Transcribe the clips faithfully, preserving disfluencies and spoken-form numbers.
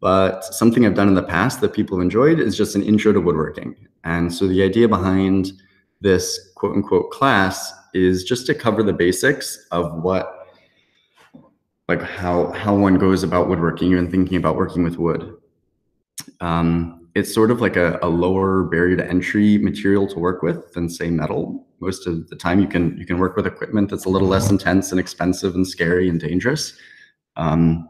But something I've done in the past that people have enjoyed is just an intro to woodworking. And so the idea behind this quote unquote class is just to cover the basics of what, like how, how one goes about woodworking, even thinking about working with wood. Um, it's sort of like a, a lower barrier to entry material to work with than say metal. Most of the time you can, you can work with equipment that's a little less intense and expensive and scary and dangerous. Um,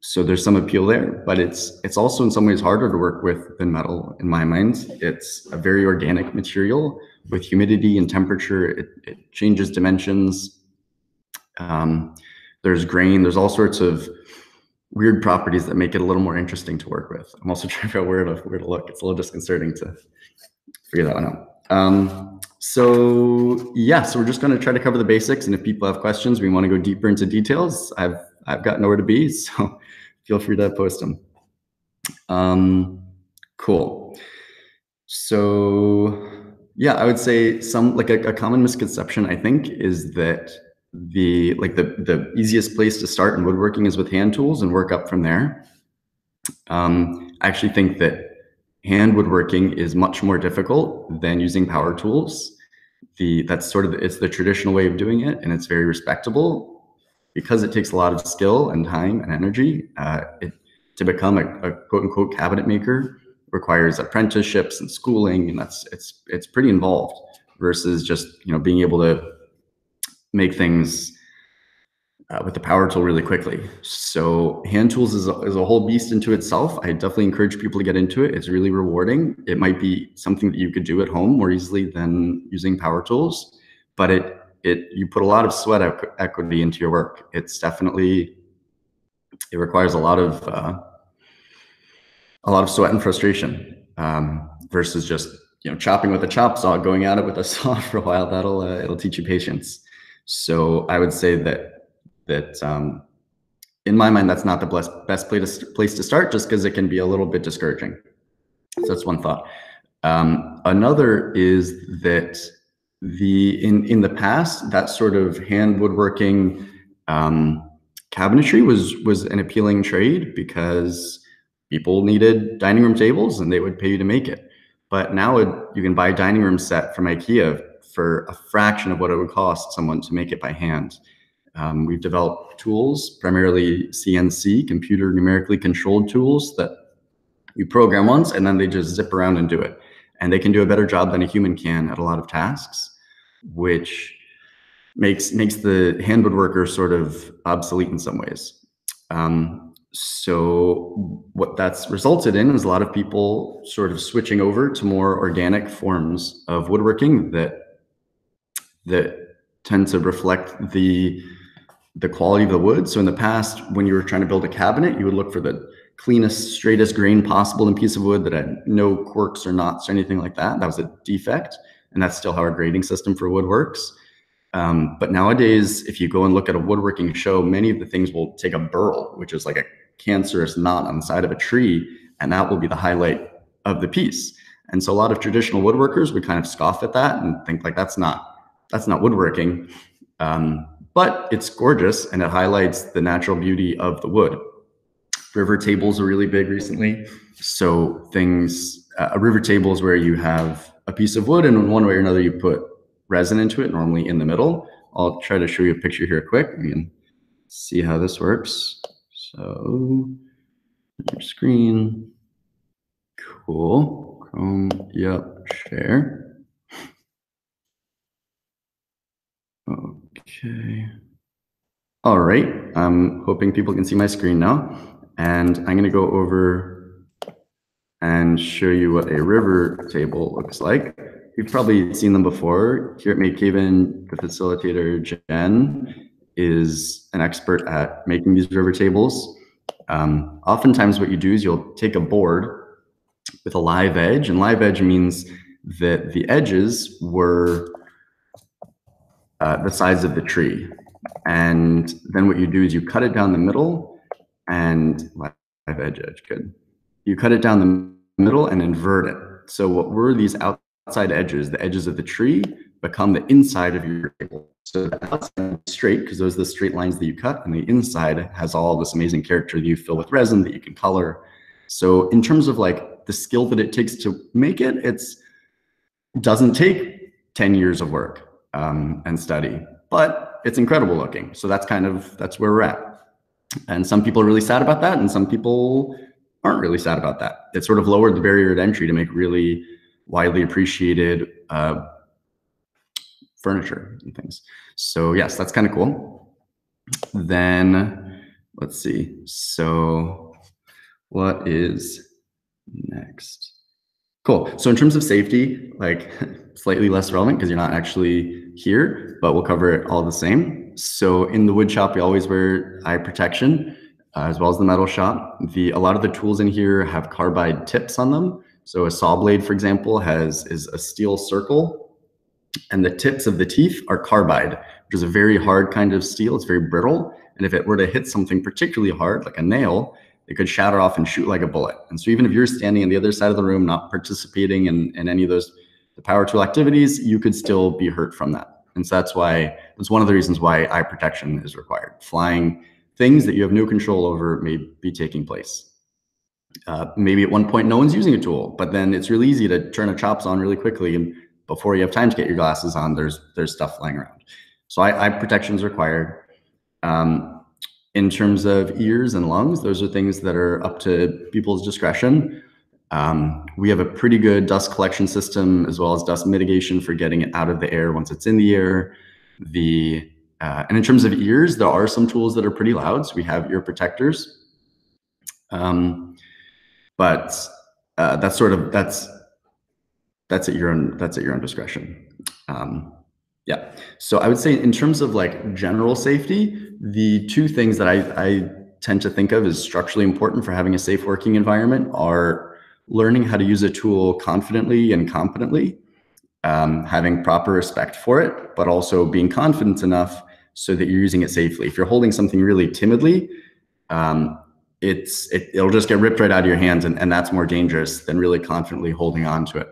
So there's some appeal there, but it's it's also in some ways harder to work with than metal in my mind. It's a very organic material with humidity and temperature. It, it changes dimensions. Um, there's grain. There's all sorts of weird properties that make it a little more interesting to work with. I'm also trying to figure out where to, where to look. It's a little disconcerting to figure that one out. Um, so yeah, so we're just going to try to cover the basics. And if people have questions, we want to go deeper into details. I've I've got nowhere to be, so feel free to post them. Um, cool. So yeah, I would say some like a, a common misconception I think is that the like the the easiest place to start in woodworking is with hand tools and work up from there. Um, I actually think that hand woodworking is much more difficult than using power tools. The that's sort of the, it's the traditional way of doing it, and it's very respectable. Because it takes a lot of skill and time and energy, uh, it, to become a, a quote unquote cabinet maker requires apprenticeships and schooling, and that's it's it's pretty involved versus just you know being able to make things uh, with the power tool really quickly. So hand tools is a, is a whole beast into itself. I definitely encourage people to get into it. It's really rewarding. It might be something that you could do at home more easily than using power tools, but it. It, you put a lot of sweat equity into your work. It's definitely, it requires a lot of, uh, a lot of sweat and frustration um, versus just, you know, chopping with a chop saw, going at it with a saw for a while. That'll, uh, it'll teach you patience. So I would say that, that um, in my mind, that's not the best, best place to, place to start just because it can be a little bit discouraging. So that's one thought. Um, another is that The in in the past, that sort of hand woodworking, um, cabinetry was was an appealing trade because people needed dining room tables and they would pay you to make it. But now it, you can buy a dining room set from IKEA for a fraction of what it would cost someone to make it by hand. Um, we've developed tools, primarily C N C, computer numerically controlled tools that you program once and then they just zip around and do it. And they can do a better job than a human can at a lot of tasks, which makes makes the hand woodworker sort of obsolete in some ways. Um, so what that's resulted in is a lot of people sort of switching over to more organic forms of woodworking that that tend to reflect the the quality of the wood. So in the past, when you were trying to build a cabinet, you would look for the cleanest, straightest grain possible in a piece of wood that had no quirks or knots or anything like that. That was a defect. And that's still how our grading system for wood works. Um, but nowadays, if you go and look at a woodworking show, many of the things will take a burl, which is like a cancerous knot on the side of a tree, and that will be the highlight of the piece. And so a lot of traditional woodworkers would kind of scoff at that and think like, that's not, that's not woodworking. Um, but it's gorgeous and it highlights the natural beauty of the wood. River tables are really big recently. So things, uh, a river table is where you have a piece of wood and in one way or another you put resin into it, normally in the middle. I'll try to show you a picture here quick and see how this works. So, your screen, cool, Chrome, yep, share. Okay, all right, I'm hoping people can see my screen now. And I'm going to go over and show you what a river table looks like. You've probably seen them before. Here at MakeHaven, the facilitator, Jen, is an expert at making these river tables. Um, oftentimes what you do is you'll take a board with a live edge. And live edge means that the edges were uh, the size of the tree. And then what you do is you cut it down the middle. And live edge edge, good. You cut it down the middle and invert it. So what were these outside edges, the edges of the tree, become the inside of your table. So the outside is straight because those are the straight lines that you cut, and the inside has all this amazing character that you fill with resin that you can color. So in terms of like the skill that it takes to make it, it's doesn't take ten years of work um, and study, but it's incredible looking. So that's kind of, that's where we're at. And some people are really sad about that, and some people aren't really sad about that. It sort of lowered the barrier to entry to make really widely appreciated uh, furniture and things. So yes, that's kind of cool. Then let's see. So what is next? Cool. So in terms of safety, like slightly less relevant because you're not actually here, but we'll cover it all the same. So in the wood shop, we always wear eye protection uh, as well as the metal shop. The, a lot of the tools in here have carbide tips on them. So a saw blade, for example, has is a steel circle, and the tips of the teeth are carbide, which is a very hard kind of steel. It's very brittle. And if it were to hit something particularly hard, like a nail, it could shatter off and shoot like a bullet. And so even if you're standing on the other side of the room, not participating in, in any of those the power tool activities, you could still be hurt from that. And so that's why, that's one of the reasons why eye protection is required. Flying things that you have no control over may be taking place. Uh, maybe at one point no one's using a tool, but then it's really easy to turn the chops on really quickly, and before you have time to get your glasses on, there's there's stuff flying around. So eye, eye protection is required. Um, In terms of ears and lungs, those are things that are up to people's discretion. Um, we have a pretty good dust collection system as well as dust mitigation for getting it out of the air once it's in the air. The, uh, and in terms of ears, there are some tools that are pretty loud. So we have ear protectors. Um, but uh, that's sort of, that's, that's at your own, that's at your own discretion. Um, Yeah. So I would say in terms of like general safety, the two things that I, I tend to think of as structurally important for having a safe working environment are learning how to use a tool confidently and competently, um, having proper respect for it, but also being confident enough so that you're using it safely. If you're holding something really timidly, um, it's, it, it'll just get ripped right out of your hands, and, and that's more dangerous than really confidently holding on to it.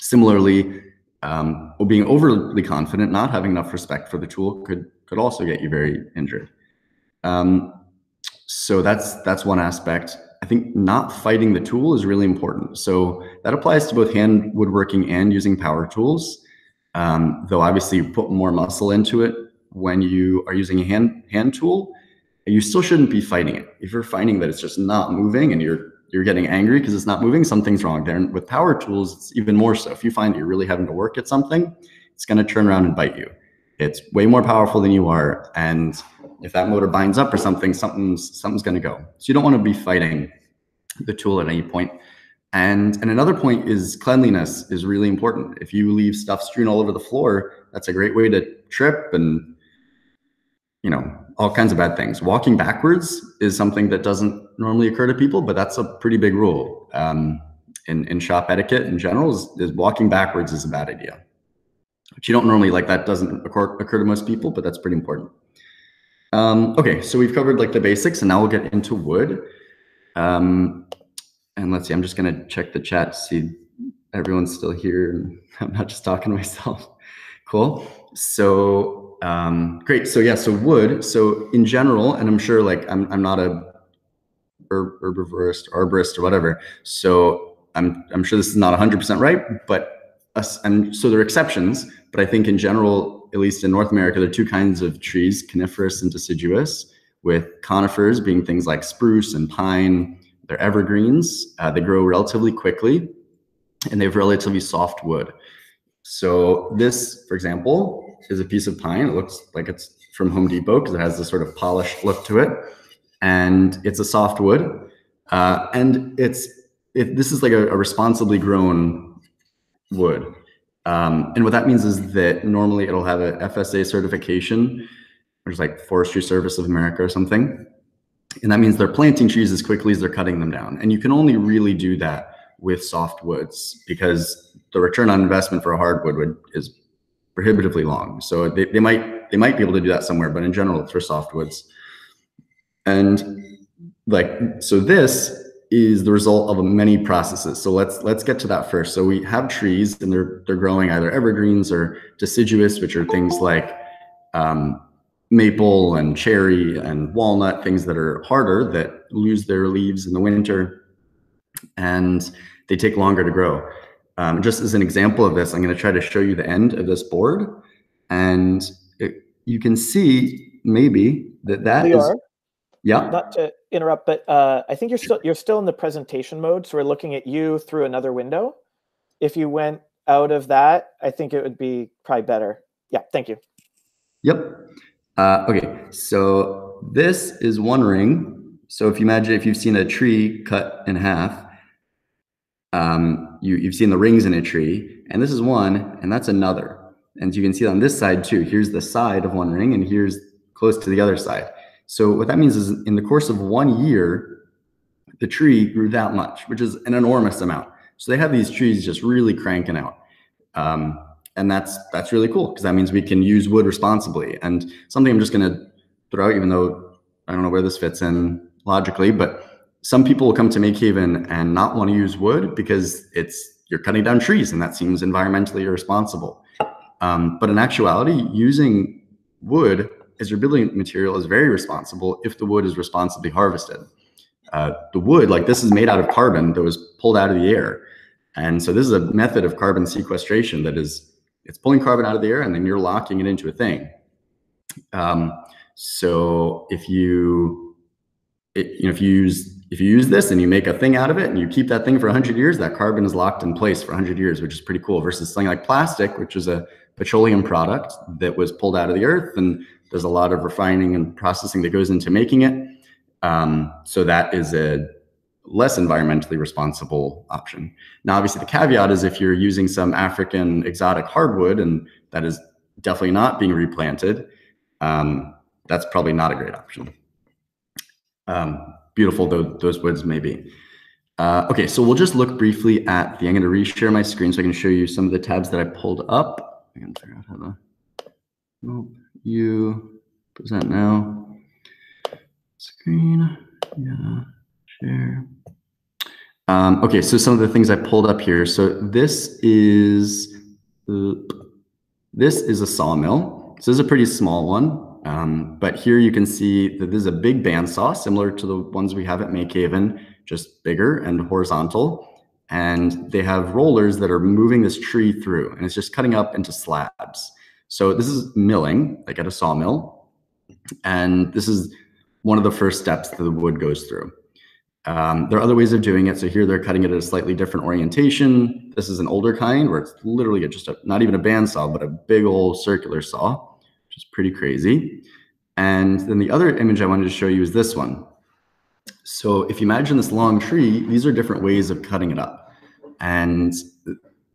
Similarly, Um, well, being overly confident, not having enough respect for the tool could could also get you very injured. Um, so that's that's one aspect. I think not fighting the tool is really important. So that applies to both hand woodworking and using power tools, um, though obviously you put more muscle into it when you are using a hand hand tool. You still shouldn't be fighting it. If you're finding that it's just not moving and you're you're getting angry because it's not moving, something's wrong there. And with power tools, it's even more so. If you find that you're really having to work at something, it's gonna turn around and bite you. It's way more powerful than you are. And if that motor binds up or something, something's, something's gonna go. So you don't wanna be fighting the tool at any point. And, and another point is cleanliness is really important. If you leave stuff strewn all over the floor, that's a great way to trip and, you know, all kinds of bad things. Walking backwards is something that doesn't normally occur to people, but that's a pretty big rule um, in, in shop etiquette in general is, is walking backwards is a bad idea, which you don't normally like. That doesn't occur, occur to most people, but that's pretty important. Um, okay, so we've covered like the basics, and now we'll get into wood. Um, and let's see, I'm just gonna check the chat to see everyone's still here. I'm not just talking to myself. Cool. So. Um, great. So yeah, so wood. So in general, and I'm sure like I'm, I'm not a herbivorist, arborist or whatever. So I'm, I'm sure this is not one hundred percent right, but us, and so there are exceptions, but I think in general, at least in North America, there are two kinds of trees, coniferous and deciduous, with conifers being things like spruce and pine. They're evergreens. Uh, they grow relatively quickly and they have relatively soft wood. So this, for example, is a piece of pine. It looks like it's from Home Depot because it has this sort of polished look to it, and it's a soft wood. Uh, and it's it, this is like a, a responsibly grown wood, um, and what that means is that normally it'll have a F S A certification, which is like Forestry Service of America or something, and that means they're planting trees as quickly as they're cutting them down. And you can only really do that with soft woods because the return on investment for a hardwood wood is prohibitively long. So they, they might they might be able to do that somewhere, but in general it's for softwoods. And like so this is the result of many processes. So let's let's get to that first. So we have trees, and they're they're growing either evergreens or deciduous, which are things like um, maple and cherry and walnut, things that are harder, that lose their leaves in the winter, and they take longer to grow. Um, just as an example of this, I'm going to try to show you the end of this board, and it, you can see maybe that that Lior, is yeah. Not to interrupt, but uh, I think you're still you're still in the presentation mode, so we're looking at you through another window. If you went out of that, I think it would be probably better. Yeah, thank you. Yep. Uh, okay, so this is one ring. So if you imagine, if you've seen a tree cut in half, um, you, you've seen the rings in a tree, and this is one, and that's another. And you can see on this side too, here's the side of one ring, and here's close to the other side. So what that means is in the course of one year, the tree grew that much, which is an enormous amount. So they have these trees just really cranking out. Um, And that's that's really cool, because that means we can use wood responsibly. And something I'm just going to throw out, even though I don't know where this fits in logically, but some people will come to MakeHaven and not want to use wood because it's you're cutting down trees, and that seems environmentally irresponsible. Um, but in actuality, using wood as your building material is very responsible if the wood is responsibly harvested. Uh, the wood, like this, is made out of carbon that was pulled out of the air. And so this is a method of carbon sequestration that is it's pulling carbon out of the air, and then you're locking it into a thing. Um, so if you, it, you know, if you use if you use this and you make a thing out of it, and you keep that thing for a hundred years, that carbon is locked in place for a hundred years, which is pretty cool. Versus something like plastic, which is a petroleum product that was pulled out of the earth, and there's a lot of refining and processing that goes into making it. Um, so that is a less environmentally responsible option. Now, obviously the caveat is if you're using some African exotic hardwood, and that is definitely not being replanted, um, that's probably not a great option. Um, beautiful though those woods may be. Uh, okay, so we'll just look briefly at the, I'm gonna reshare my screen so I can show you some of the tabs that I pulled up. I can figure out how to, oh, you present now. Screen, yeah. There. Um, okay, so some of the things I pulled up here. So this is uh, this is a sawmill. So this is a pretty small one, um, but here you can see that this is a big bandsaw, similar to the ones we have at MakeHaven, just bigger and horizontal. And they have rollers that are moving this tree through, and it's just cutting up into slabs. So this is milling, like at a sawmill, and this is one of the first steps that the wood goes through. Um, there are other ways of doing it. So here they're cutting it at a slightly different orientation. This is an older kind where it's literally just a, not even a bandsaw, but a big old circular saw, which is pretty crazy. And then the other image I wanted to show you is this one. So if you imagine this long tree, these are different ways of cutting it up. And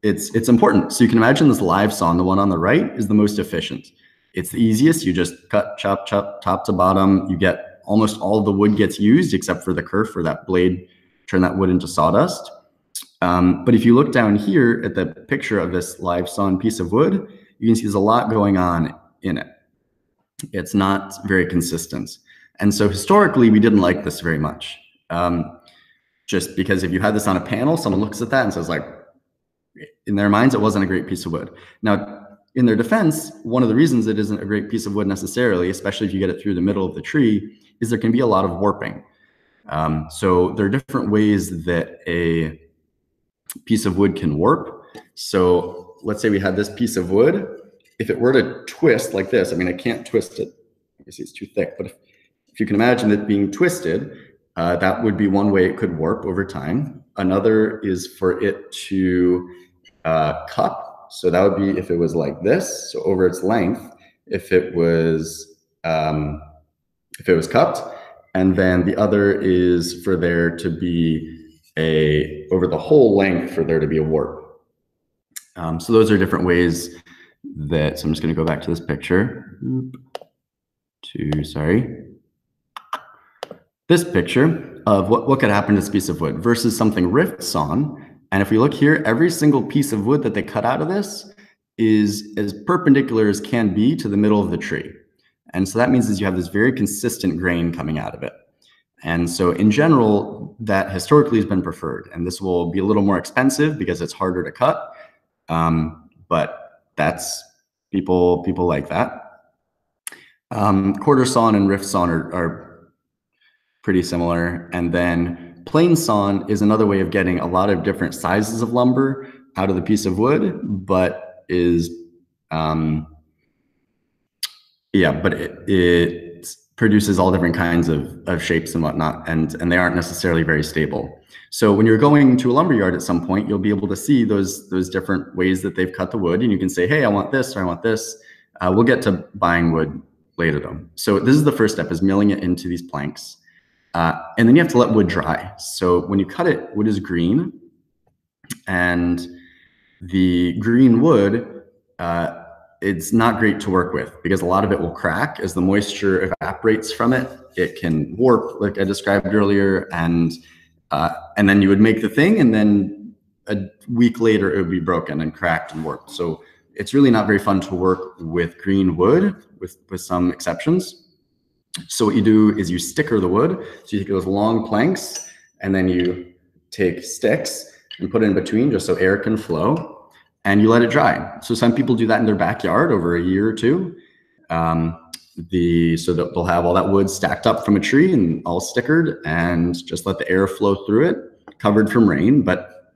it's, it's important. So you can imagine this live saw, and the one on the right is the most efficient. It's the easiest. You just cut, chop, chop, top to bottom. You get almost all of the wood gets used except for the kerf or that blade, turn that wood into sawdust. Um, but if you look down here at the picture of this live sawn piece of wood, you can see there's a lot going on in it. It's not very consistent. And so historically, we didn't like this very much. Um, just because if you had this on a panel, someone looks at that and says like, in their minds, it wasn't a great piece of wood. Now, in their defense, one of the reasons it isn't a great piece of wood necessarily, especially if you get it through the middle of the tree, is there can be a lot of warping. Um, so there are different ways that a piece of wood can warp. So let's say we had this piece of wood. If it were to twist like this, I mean, I can't twist it. You see, it's too thick, but if, if you can imagine it being twisted, uh, that would be one way it could warp over time. Another is for it to uh, cup. So that would be if it was like this, so over its length, if it was, um, if it was cupped. And then the other is for there to be a, over the whole length for there to be a warp. Um, so those are different ways that, so I'm just gonna go back to this picture. To, sorry. This picture of what, what could happen to this piece of wood versus something rift sawn. And if we look here, every single piece of wood that they cut out of this is as perpendicular as can be to the middle of the tree. And so that means is you have this very consistent grain coming out of it. And so in general, that historically has been preferred. And this will be a little more expensive because it's harder to cut. Um, but that's people, people like that. Um, quarter sawn and rift sawn are, are pretty similar. And then plane sawn is another way of getting a lot of different sizes of lumber out of the piece of wood, but is, um, yeah, but it, it produces all different kinds of, of shapes and whatnot, and, and they aren't necessarily very stable. So when you're going to a lumber yard at some point, you'll be able to see those, those different ways that they've cut the wood, and you can say, hey, I want this, or I want this. Uh, we'll get to buying wood later though. So this is the first step, is milling it into these planks. Uh, and then you have to let wood dry. So when you cut it, wood is green, and the green wood, uh, it's not great to work with because a lot of it will crack as the moisture evaporates from it. It can warp, like I described earlier, and uh, and then you would make the thing, and then a week later it would be broken and cracked and warped. So it's really not very fun to work with green wood, with, with some exceptions. So what you do is you sticker the wood. So you take those long planks, and then you take sticks and put it in between just so air can flow. And you let it dry. So some people do that in their backyard over a year or two. Um, the so that they'll have all that wood stacked up from a tree and all stickered, and just let the air flow through it, covered from rain, but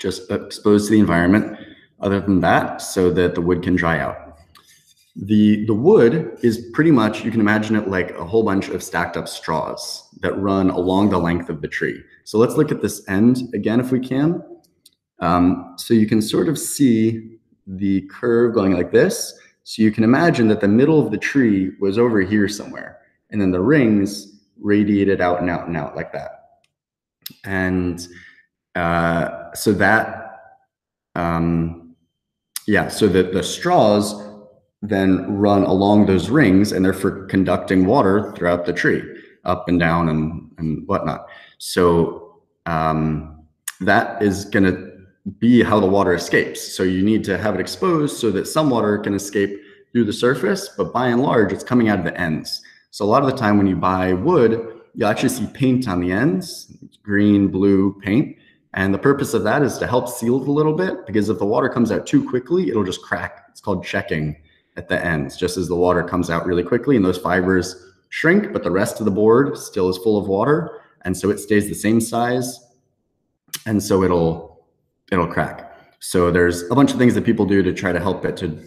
just exposed to the environment. Other than that, so that the wood can dry out. The the wood is pretty much, you can imagine it like a whole bunch of stacked up straws that run along the length of the tree. So let's look at this end again if we can. Um, so you can sort of see the curve going like this. So you can imagine that the middle of the tree was over here somewhere, and then the rings radiated out and out and out like that. And uh, so that, um, yeah, so the, the straws then run along those rings, and they're for conducting water throughout the tree, up and down and, and whatnot. So um, that is going to be how the water escapes. So you need to have it exposed so that some water can escape through the surface, but by and large, it's coming out of the ends. So a lot of the time when you buy wood, you'll actually see paint on the ends, green, blue paint. And the purpose of that is to help seal it a little bit, because if the water comes out too quickly, it'll just crack. It's called checking at the ends, just as the water comes out really quickly and those fibers shrink, but the rest of the board still is full of water. And so it stays the same size. And so it'll it'll crack. So there's a bunch of things that people do to try to help it to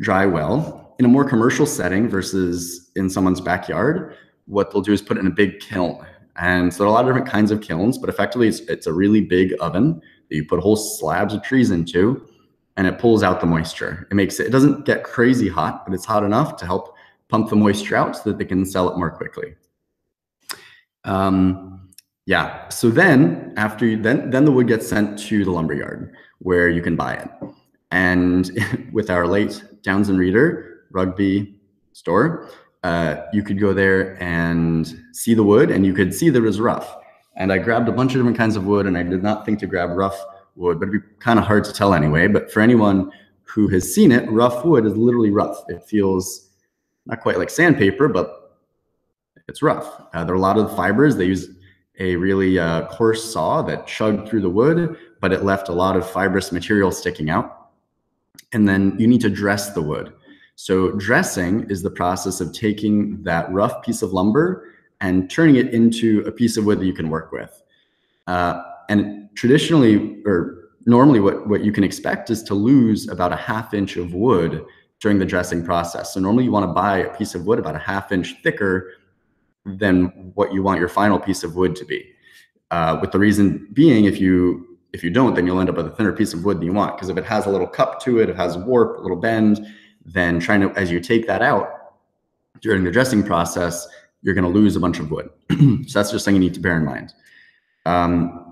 dry well. In a more commercial setting versus in someone's backyard, what they'll do is put it in a big kiln. And so there are a lot of different kinds of kilns, but effectively it's, it's a really big oven that you put whole slabs of trees into, and it pulls out the moisture. It makes it, it doesn't get crazy hot, but it's hot enough to help pump the moisture out so that they can sell it more quickly. Um, Yeah. So then after you, then, then the wood gets sent to the lumberyard where you can buy it. And with our late Downes and Reader rugby store, uh, you could go there and see the wood, and you could see that it was rough. And I grabbed a bunch of different kinds of wood, and I did not think to grab rough wood, but it'd be kind of hard to tell anyway. But for anyone who has seen it, rough wood is literally rough. It feels not quite like sandpaper, but it's rough. Uh, there are a lot of fibers. They use a really uh, coarse saw that chugged through the wood, but it left a lot of fibrous material sticking out. And then you need to dress the wood. So dressing is the process of taking that rough piece of lumber and turning it into a piece of wood that you can work with. Uh, and traditionally, or normally what, what you can expect is to lose about a half inch of wood during the dressing process. So normally you wanna buy a piece of wood about a half inch thicker than what you want your final piece of wood to be. Uh, with the reason being, if you if you don't, then you'll end up with a thinner piece of wood than you want. Because if it has a little cup to it, it has a warp, a little bend, then trying to, as you take that out during the dressing process, you're gonna lose a bunch of wood. So that's just something you need to bear in mind. Um,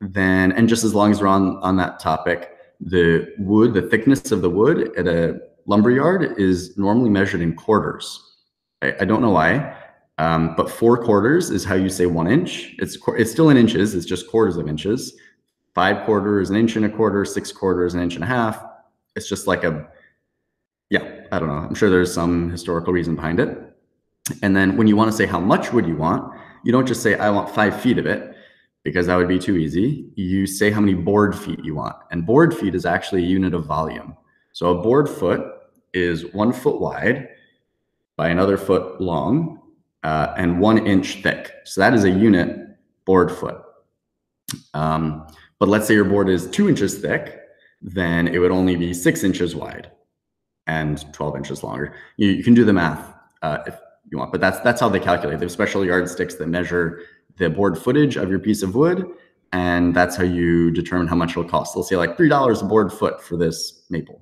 then, and just as long as we're on, on that topic, the wood, the thickness of the wood at a lumber yard is normally measured in quarters. I, I don't know why. Um, but four quarters is how you say one inch. It's it's still in inches. It's just quarters of inches. Five quarters, an inch and a quarter. Six quarters, an inch and a half. It's just like a, yeah, I don't know. I'm sure there's some historical reason behind it. And then when you want to say how much wood you want, You don't just say, I want five feet of it, because that would be too easy. You say how many board feet you want. And board feet is actually a unit of volume. So a board foot is one foot wide by another foot long uh, and one inch thick. So that is a unit board foot. Um, but let's say your board is two inches thick, then it would only be six inches wide and twelve inches longer. You, you can do the math uh, if you want, but that's, that's how they calculate. They have special yardsticks that measure the board footage of your piece of wood, and that's how you determine how much it'll cost. They'll say like three dollars a board foot for this maple,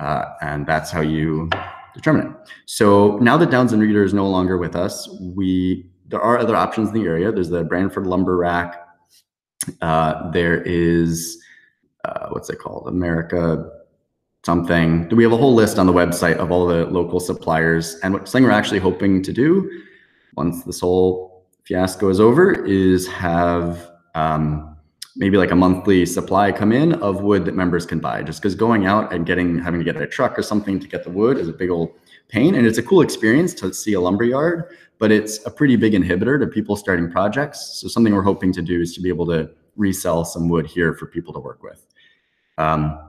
uh, and that's how you determine it. So now that Downes and Reader is no longer with us, we there are other options in the area. There's the Branford Lumber Rack. Uh, there is, uh, what's it called, America something. We have a whole list on the website of all the local suppliers, and what something we're actually hoping to do once this whole fiasco is over is have um, maybe like a monthly supply come in of wood that members can buy, just because going out and getting having to get a truck or something to get the wood is a big old pain. And it's a cool experience to see a lumber yard, but it's a pretty big inhibitor to people starting projects. So something we're hoping to do is to be able to resell some wood here for people to work with. Um,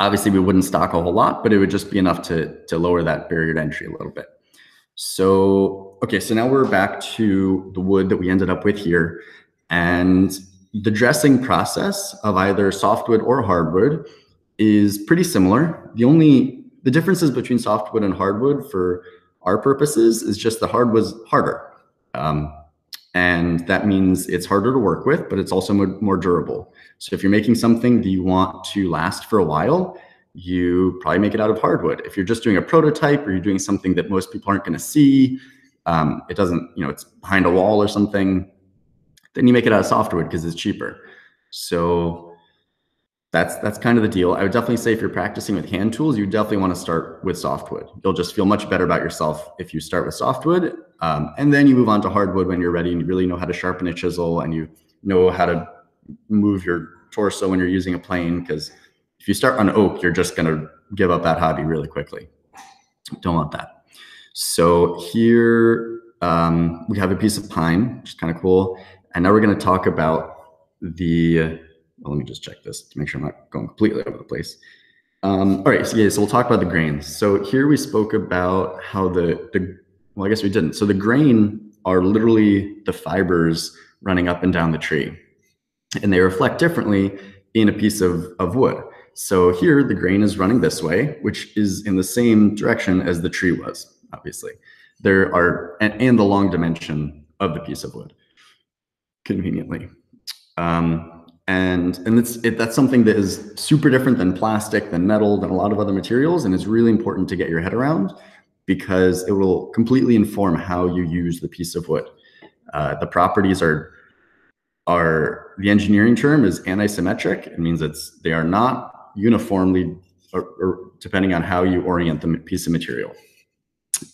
obviously we wouldn't stock a whole lot, but it would just be enough to, to lower that barrier to entry a little bit. So, okay, so now we're back to the wood that we ended up with here. And the dressing process of either softwood or hardwood is pretty similar. The only, the differences between softwood and hardwood for our purposes is just the hardwood's harder. Um, and that means it's harder to work with, but it's also more, more durable. So if you're making something that you want to last for a while, you probably make it out of hardwood. If you're just doing a prototype or you're doing something that most people aren't going to see, um, it doesn't, you know, it's behind a wall or something, then you make it out of softwood because it's cheaper. So that's, that's kind of the deal. I would definitely say if you're practicing with hand tools, you definitely want to start with softwood. You'll just feel much better about yourself if you start with softwood. Um, and then you move on to hardwood when you're ready and you really know how to sharpen a chisel and you know how to move your torso when you're using a plane, because if you start on oak, you're just going to give up that hobby really quickly. Don't want that. So here um, we have a piece of pine, which is kind of cool. And now we're going to talk about the, well, let me just check this to make sure I'm not going completely over the place. Um, all right. So yeah, so we'll talk about the grains. So here we spoke about how the, the, well, I guess we didn't. So the grain are literally the fibers running up and down the tree, and they reflect differently in a piece of, of wood. So here the grain is running this way, which is in the same direction as the tree was, obviously. There are, and, and the long dimension of the piece of wood, conveniently. Um, and and it's, it, that's something that is super different than plastic, than metal, than a lot of other materials, and it's really important to get your head around because it will completely inform how you use the piece of wood. Uh, the properties are, are, the engineering term is antisymmetric. It means it's, they are not uniformly, or, or depending on how you orient the piece of material.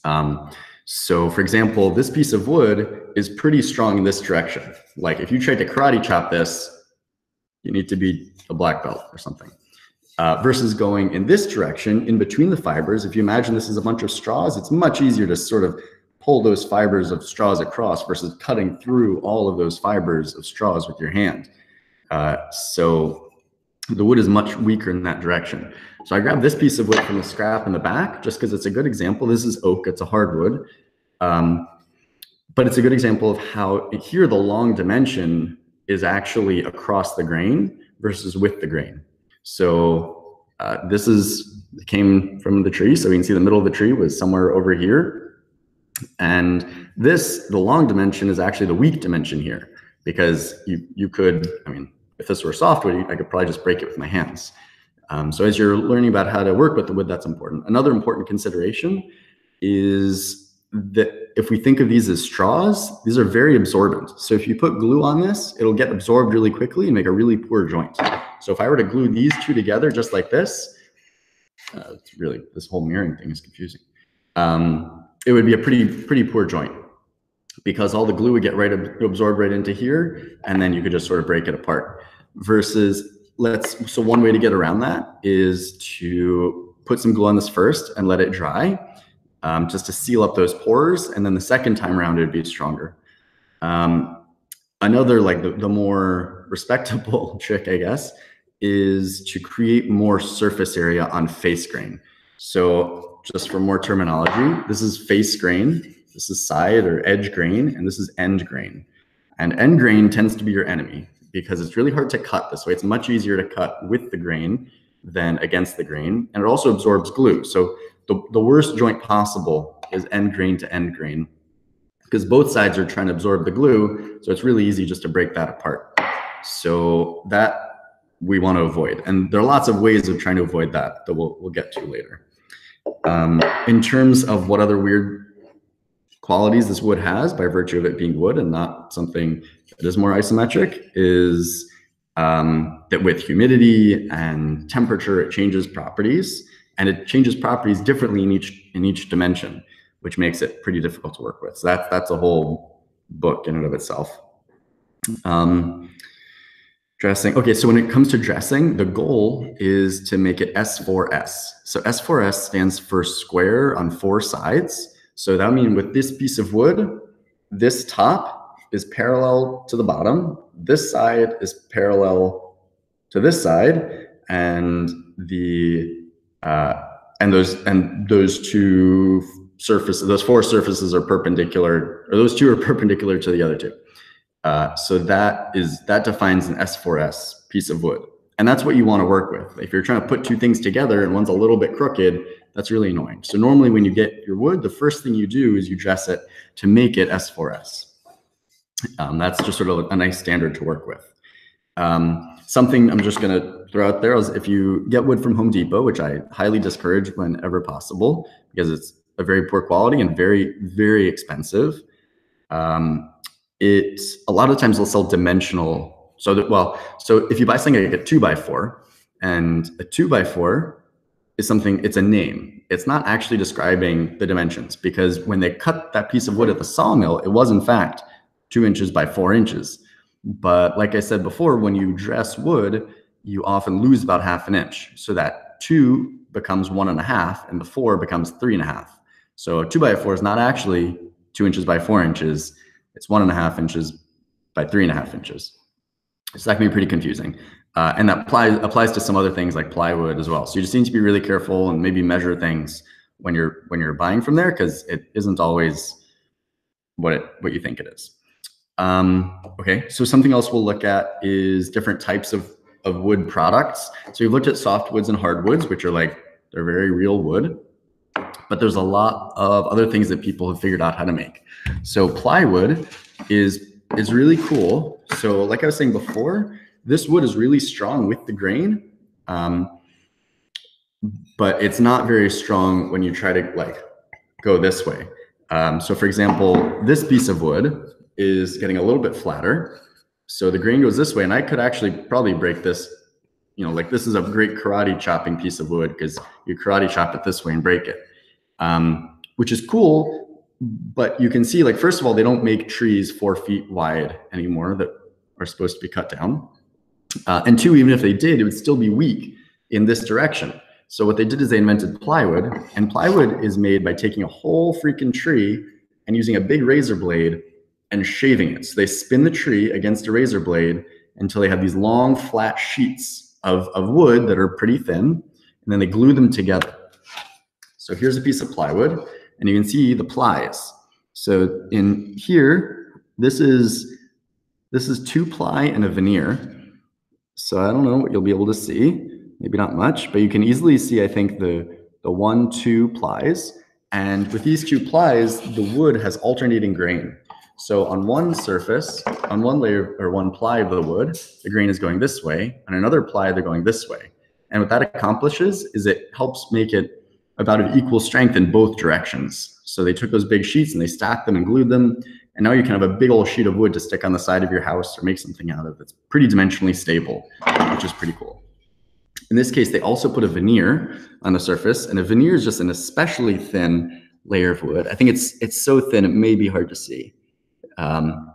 Um, so for example, this piece of wood is pretty strong in this direction. Like if you tried to karate chop this, you need to be a black belt or something. Uh, versus going in this direction, in between the fibers, if you imagine this is a bunch of straws, it's much easier to sort of pull those fibers of straws across versus cutting through all of those fibers of straws with your hand. Uh, so the wood is much weaker in that direction. So I grabbed this piece of wood from the scrap in the back just because it's a good example. This is oak, it's a hardwood. Um, but it's a good example of how here the long dimension is actually across the grain versus with the grain. So uh, this is came from the tree. So we can see the middle of the tree was somewhere over here. And this, the long dimension is actually the weak dimension here because you, you could, I mean, if this were softwood, I could probably just break it with my hands. Um, so as you're learning about how to work with the wood, that's important. Another important consideration is that if we think of these as straws, these are very absorbent. So if you put glue on this, it'll get absorbed really quickly and make a really poor joint. So if I were to glue these two together just like this, uh, it's really, this whole mirroring thing is confusing. Um, it would be a pretty, pretty poor joint, because all the glue would get right absorbed right into here, and then you could just sort of break it apart. Versus let's, so one way to get around that is to put some glue on this first and let it dry, um, just to seal up those pores. And then the second time around, it'd be stronger. Um, another, like the, the more respectable trick, I guess, is to create more surface area on face grain. So just for more terminology, this is face grain, this is side or edge grain, and this is end grain. And end grain tends to be your enemy because it's really hard to cut this way. It's much easier to cut with the grain than against the grain. And it also absorbs glue. So the, the worst joint possible is end grain to end grain because both sides are trying to absorb the glue. So it's really easy just to break that apart. So that we want to avoid. And there are lots of ways of trying to avoid that that we'll, we'll get to later. Um, in terms of what other weird qualities this wood has by virtue of it being wood and not something that is more isometric is um, that with humidity and temperature, it changes properties, and it changes properties differently in each, in each dimension, which makes it pretty difficult to work with. So that's, that's a whole book in and of itself. Um, Dressing. Okay, so when it comes to dressing, the goal is to make it S four S. So S four S stands for square on four sides. So that means with this piece of wood, this top is parallel to the bottom, this side is parallel to this side, and the uh, and those and those two surfaces, those four surfaces are perpendicular, or those two are perpendicular to the other two. Uh, so that is that defines an S four S piece of wood. And that's what you want to work with. If you're trying to put two things together and one's a little bit crooked, that's really annoying. So normally when you get your wood, the first thing you do is you dress it to make it S four S. Um, that's just sort of a nice standard to work with. Um, something I'm just going to throw out there is if you get wood from Home Depot, which I highly discourage whenever possible, because it's a very poor quality and very, very expensive. Um, It a lot of times will sell dimensional. So that, well, so if you buy something like a two by four, and a two by four is something, it's a name. It's not actually describing the dimensions, because when they cut that piece of wood at the sawmill, it was in fact two inches by four inches. But like I said before, when you dress wood, you often lose about half an inch. So that two becomes one and a half, and the four becomes three and a half. So a two by four is not actually two inches by four inches. It's one and a half inches by three and a half inches. So that can be pretty confusing. Uh, and that applies, applies to some other things like plywood as well. So you just need to be really careful and maybe measure things when you're, when you're buying from there, because it isn't always what, it, what you think it is. Um, okay, so something else we'll look at is different types of, of wood products. So we've looked at softwoods and hardwoods, which are like, they're very real wood. But there's a lot of other things that people have figured out how to make. So plywood is, is really cool. So like I was saying before, this wood is really strong with the grain, um, but it's not very strong when you try to like go this way. Um, so for example, this piece of wood is getting a little bit flatter. So the grain goes this way, and I could actually probably break this, you know, like this is a great karate chopping piece of wood because you karate chop it this way and break it. Um, which is cool, but you can see, like, first of all, they don't make trees four feet wide anymore that are supposed to be cut down. Uh, and two, even if they did, it would still be weak in this direction. So what they did is they invented plywood, and plywood is made by taking a whole freaking tree and using a big razor blade and shaving it. So they spin the tree against a razor blade until they have these long, flat sheets of, of wood that are pretty thin, and then they glue them together. So here's a piece of plywood, and you can see the plies. So in here, this is this is two ply and a veneer. So I don't know what you'll be able to see, maybe not much, but you can easily see, I think, the, the one, two plies. And with these two plies, the wood has alternating grain. So on one surface, on one layer or one ply of the wood, the grain is going this way, and another ply, they're going this way. And what that accomplishes is it helps make it about an equal strength in both directions. So they took those big sheets and they stacked them and glued them. And now you can have a big old sheet of wood to stick on the side of your house or make something out of that's pretty dimensionally stable, which is pretty cool. In this case, they also put a veneer on the surface, and a veneer is just an especially thin layer of wood. I think it's, it's so thin, it may be hard to see. Um,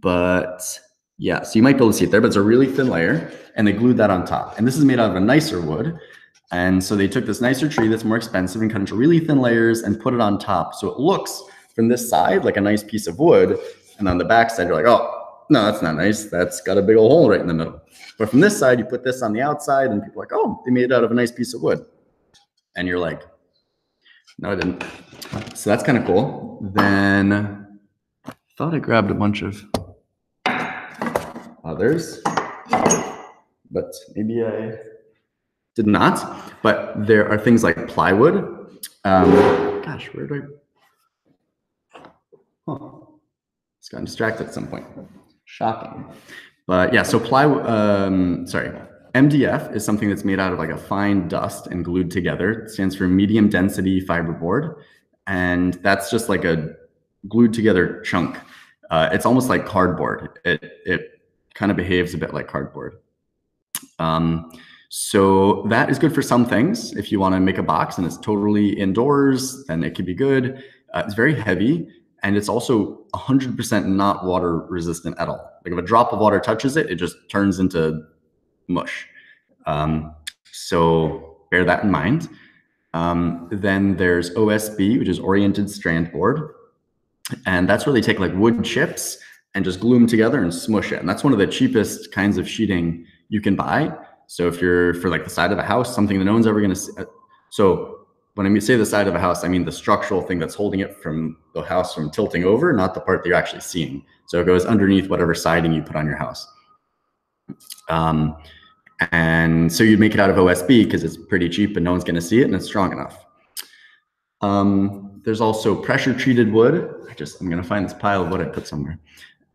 but yeah, so you might be able to see it there, but it's a really thin layer, and they glued that on top. And this is made out of a nicer wood. And so they took this nicer tree that's more expensive and cut into really thin layers and put it on top. So it looks from this side like a nice piece of wood, And on the back side, you're like, oh, no, that's not nice. That's got a big old hole right in the middle. But from this side, you put this on the outside and people are like, oh, they made it out of a nice piece of wood. And you're like, no, I didn't. So that's kind of cool. Then I thought I grabbed a bunch of others, but maybe I did not. But there are things like plywood. Um, gosh, where do I? Huh. Just got distracted at some point. Shocking. But yeah, so plywood, um, sorry. M D F is something that's made out of like a fine dust and glued together. It stands for medium density fiberboard. And that's just like a glued together chunk. Uh, it's almost like cardboard. It, it kind of behaves a bit like cardboard. Um, so that is good for some things. If you want to make a box and it's totally indoors, then it could be good. Uh, it's very heavy. And it's also one hundred percent not water resistant at all. Like if a drop of water touches it, it just turns into mush. Um, so bear that in mind. Um, then there's O S B, which is oriented strand board. And that's where they take like wood chips and just glue them together and smush it. And that's one of the cheapest kinds of sheeting you can buy. So if you're for like the side of a house, something that no one's ever going to see. So when I say the side of a house, I mean the structural thing that's holding it from the house from tilting over, not the part that you're actually seeing. So it goes underneath whatever siding you put on your house. Um, and so you'd make it out of O S B because it's pretty cheap and no one's going to see it and it's strong enough. Um, there's also pressure treated wood. I just, I'm going to find this pile of wood I put somewhere.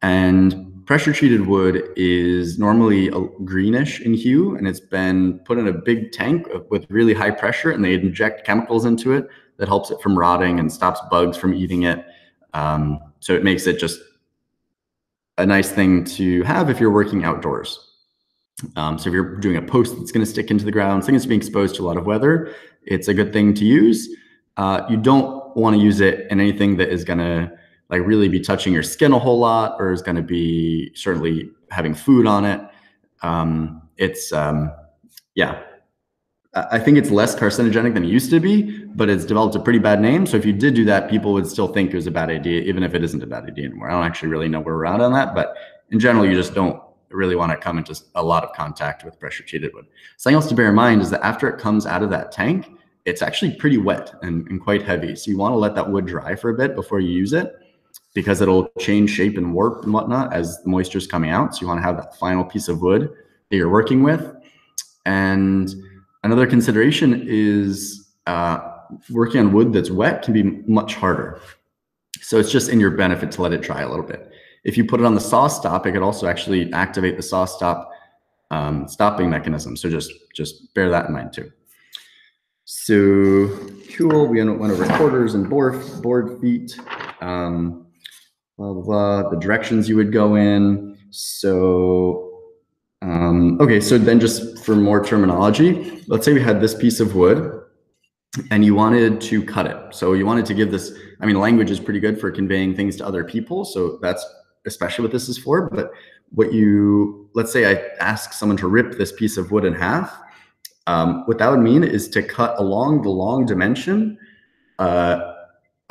And pressure treated wood is normally a greenish in hue, and it's been put in a big tank with really high pressure, and they inject chemicals into it that helps it from rotting and stops bugs from eating it. Um, so it makes it just a nice thing to have if you're working outdoors. Um, so if you're doing a post that's going to stick into the ground, something that's being exposed to a lot of weather, it's a good thing to use. Uh, you don't want to use it in anything that is going to like really be touching your skin a whole lot, or is going to be certainly having food on it. Um, it's, um, yeah, I think it's less carcinogenic than it used to be, but it's developed a pretty bad name. So if you did do that, people would still think it was a bad idea, even if it isn't a bad idea anymore. I don't actually really know where we're at on that, but in general, you just don't really want to come into a lot of contact with pressure treated wood. Something else to bear in mind is that after it comes out of that tank, it's actually pretty wet and, and quite heavy. So you want to let that wood dry for a bit before you use it, because it'll change shape and warp and whatnot as the moisture is coming out. So you want to have that final piece of wood that you're working with. And another consideration is uh, working on wood that's wet can be much harder. So it's just in your benefit to let it dry a little bit. If you put it on the saw stop, it could also actually activate the saw stop um, stopping mechanism. So just, just bear that in mind too. So cool, we went over quarters and board, board feet, um, blah, blah, blah, the directions you would go in. So, um, okay, so then just for more terminology, let's say we had this piece of wood and you wanted to cut it. So you wanted to give this, I mean, language is pretty good for conveying things to other people. So that's especially what this is for. But what you, let's say I ask someone to rip this piece of wood in half. Um, what that would mean is to cut along the long dimension uh,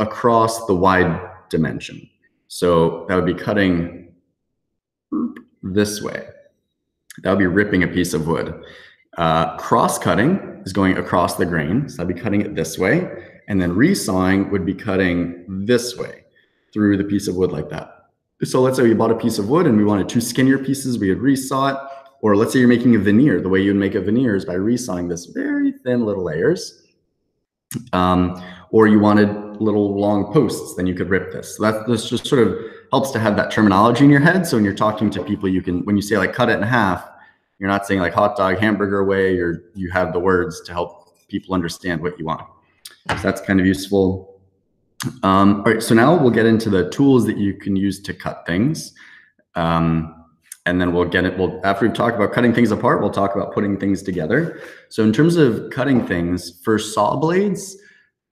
across the wide dimension. So that would be cutting this way. That would be ripping a piece of wood. Uh, cross-cutting is going across the grain. So I'd be cutting it this way. And then resawing would be cutting this way through the piece of wood like that. So let's say we bought a piece of wood and we wanted two skinnier pieces, we would resaw it. Or let's say you're making a veneer. The way you would make a veneer is by resawing this very thin little layers. Um, or you wanted little long posts, then you could rip this. So that, this just sort of helps to have that terminology in your head. So when you're talking to people, you can, when you say like cut it in half, you're not saying like hot dog, hamburger way, or you have the words to help people understand what you want. So that's kind of useful. Um, all right, so now we'll get into the tools that you can use to cut things. Um, And then we'll get it, we'll, after we talk about cutting things apart, we'll talk about putting things together. So in terms of cutting things, for saw blades,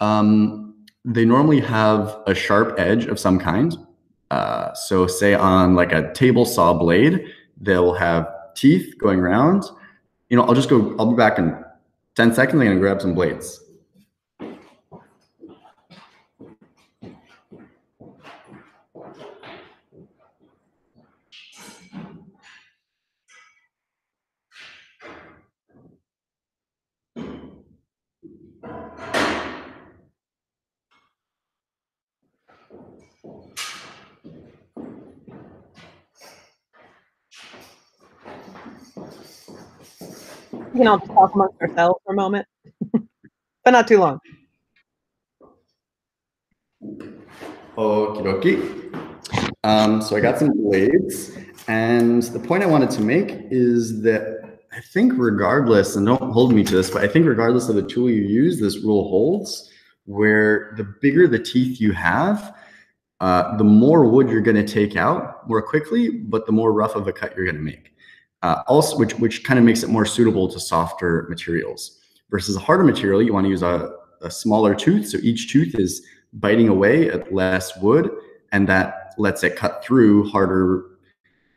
um, they normally have a sharp edge of some kind. Uh, so say on like a table saw blade, they'll have teeth going around. You know, I'll just go, I'll be back in ten seconds, I'm gonna grab some blades. we can all just talk amongst ourselves for a moment, but not too long. Okie dokie. Um, so I got some blades, and the point I wanted to make is that I think regardless, and don't hold me to this, but I think regardless of the tool you use, this rule holds, where the bigger the teeth you have, uh, the more wood you're going to take out more quickly, but the more rough of a cut you're going to make. Uh, also, which which kind of makes it more suitable to softer materials. Versus a harder material, you want to use a, a smaller tooth, so each tooth is biting away at less wood, and that lets it cut through harder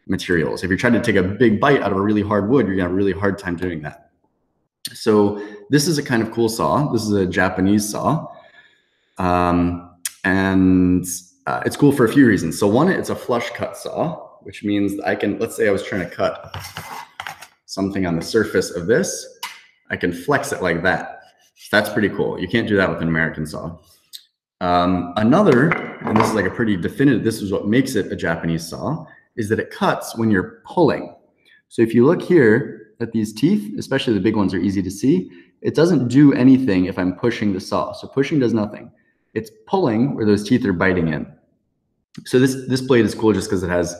materials. If you're trying to take a big bite out of a really hard wood, you're gonna have a really hard time doing that. So this is a kind of cool saw. This is a Japanese saw. Um, and uh, it's cool for a few reasons. So one, it's a flush cut saw, which means I can, let's say I was trying to cut something on the surface of this, I can flex it like that. So that's pretty cool. You can't do that with an American saw. Um, another, and this is like a pretty definitive, this is what makes it a Japanese saw, is that it cuts when you're pulling. So if you look here at these teeth, especially the big ones are easy to see, it doesn't do anything if I'm pushing the saw. So pushing does nothing. It's pulling where those teeth are biting in. So this, this blade is cool just because it has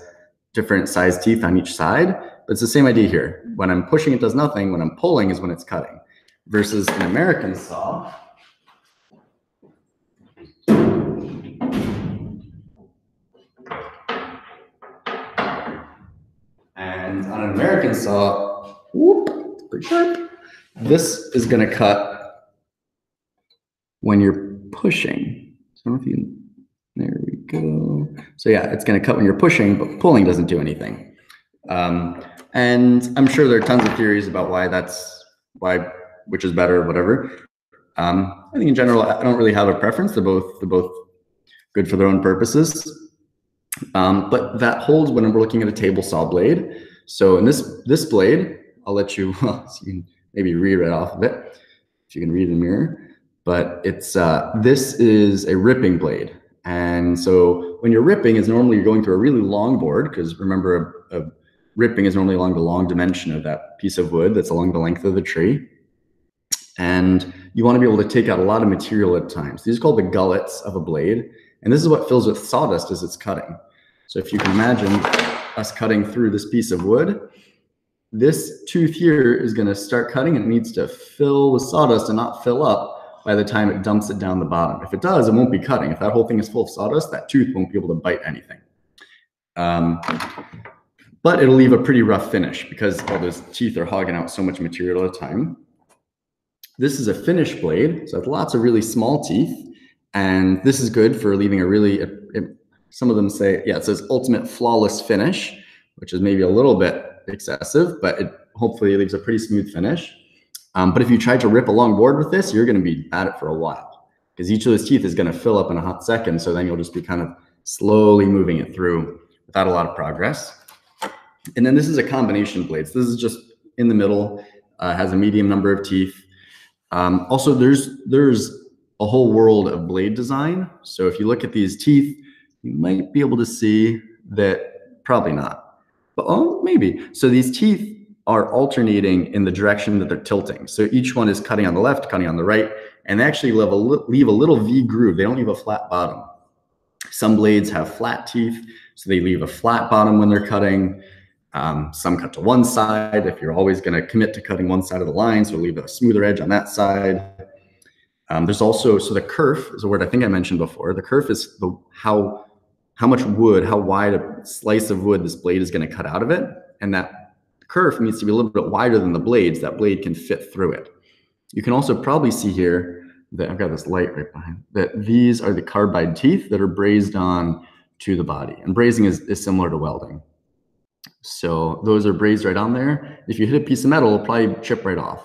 different size teeth on each side, but it's the same idea here. When I'm pushing, it does nothing. When I'm pulling is when it's cutting. Versus an American saw, and on an American saw, whoop, it's pretty sharp. This is going to cut when you're pushing. So I don't know if you, there we go. So yeah, it's going to cut when you're pushing, but pulling doesn't do anything. Um, and I'm sure there are tons of theories about why that's, why which is better, or whatever. Um, I think in general, I don't really have a preference. They're both, they're both good for their own purposes. Um, but that holds when we're looking at a table saw blade. So in this, this blade, I'll let you, well, so you can maybe read right off of it, if you can read in the mirror. But it's, uh, this is a ripping blade. And so when you're ripping is normally you're going through a really long board, because remember a, a ripping is normally along the long dimension of that piece of wood that's along the length of the tree. And you want to be able to take out a lot of material at times. These are called the gullets of a blade. And this is what fills with sawdust as it's cutting. So if you can imagine us cutting through this piece of wood, this tooth here is going to start cutting, and it needs to fill with sawdust and not fill up by the time it dumps it down the bottom. If it does, it won't be cutting. If that whole thing is full of sawdust, that tooth won't be able to bite anything. Um, but it'll leave a pretty rough finish because all those teeth are hogging out so much material at a time. This is a finish blade, so it has lots of really small teeth. And this is good for leaving a really, it, it, some of them say, yeah, it says ultimate flawless finish, which is maybe a little bit excessive, but it hopefully leaves a pretty smooth finish. Um, but if you try to rip a long board with this, you're going to be at it for a while because each of those teeth is going to fill up in a hot second. So then you'll just be kind of slowly moving it through without a lot of progress. And then this is a combination blade. So this is just in the middle, uh, has a medium number of teeth. Um, also, there's there's a whole world of blade design. So if you look at these teeth, you might be able to see that probably not, but oh, maybe. So these teeth are alternating in the direction that they're tilting. So each one is cutting on the left, cutting on the right, and they actually leave a, leave a little V groove. They don't leave a flat bottom. Some blades have flat teeth, so they leave a flat bottom when they're cutting. Um, some cut to one side if you're always going to commit to cutting one side of the line, so leave a smoother edge on that side. Um, there's also, so the kerf is a word I think I mentioned before. The kerf is the, how how much wood, how wide a slice of wood this blade is going to cut out of it. And that kerf needs to be a little bit wider than the blades. That blade can fit through it. You can also probably see here that I've got this light right behind, that these are the carbide teeth that are brazed on to the body. And brazing is, is similar to welding. So those are brazed right on there. If you hit a piece of metal, it'll probably chip right off.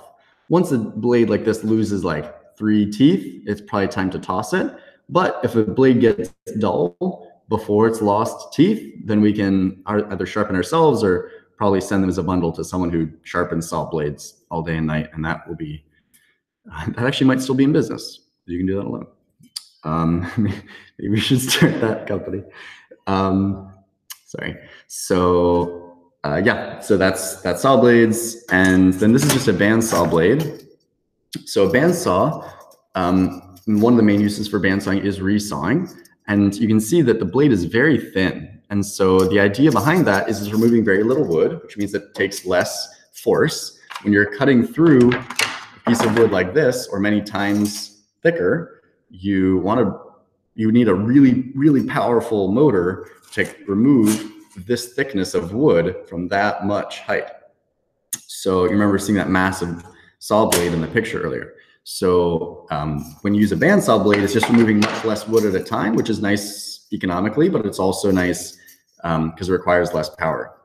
Once a blade like this loses like three teeth, it's probably time to toss it. But if a blade gets dull before it's lost teeth, then we can either sharpen ourselves or probably send them as a bundle to someone who sharpens saw blades all day and night. And that will be, that actually might still be in business. You can do that alone. Um, maybe we should start that company. Um, sorry. So uh, yeah, so that's, that's saw blades. And then this is just a bandsaw blade. So a bandsaw, um, one of the main uses for bandsawing is resawing. And you can see that the blade is very thin. And so the idea behind that is it's removing very little wood, which means that it takes less force. When you're cutting through a piece of wood like this, or many times thicker, you want to, you need a really, really powerful motor to remove this thickness of wood from that much height. So you remember seeing that massive saw blade in the picture earlier. So um, when you use a bandsaw blade, it's just removing much less wood at a time, which is nice economically, but it's also nice because um, it requires less power.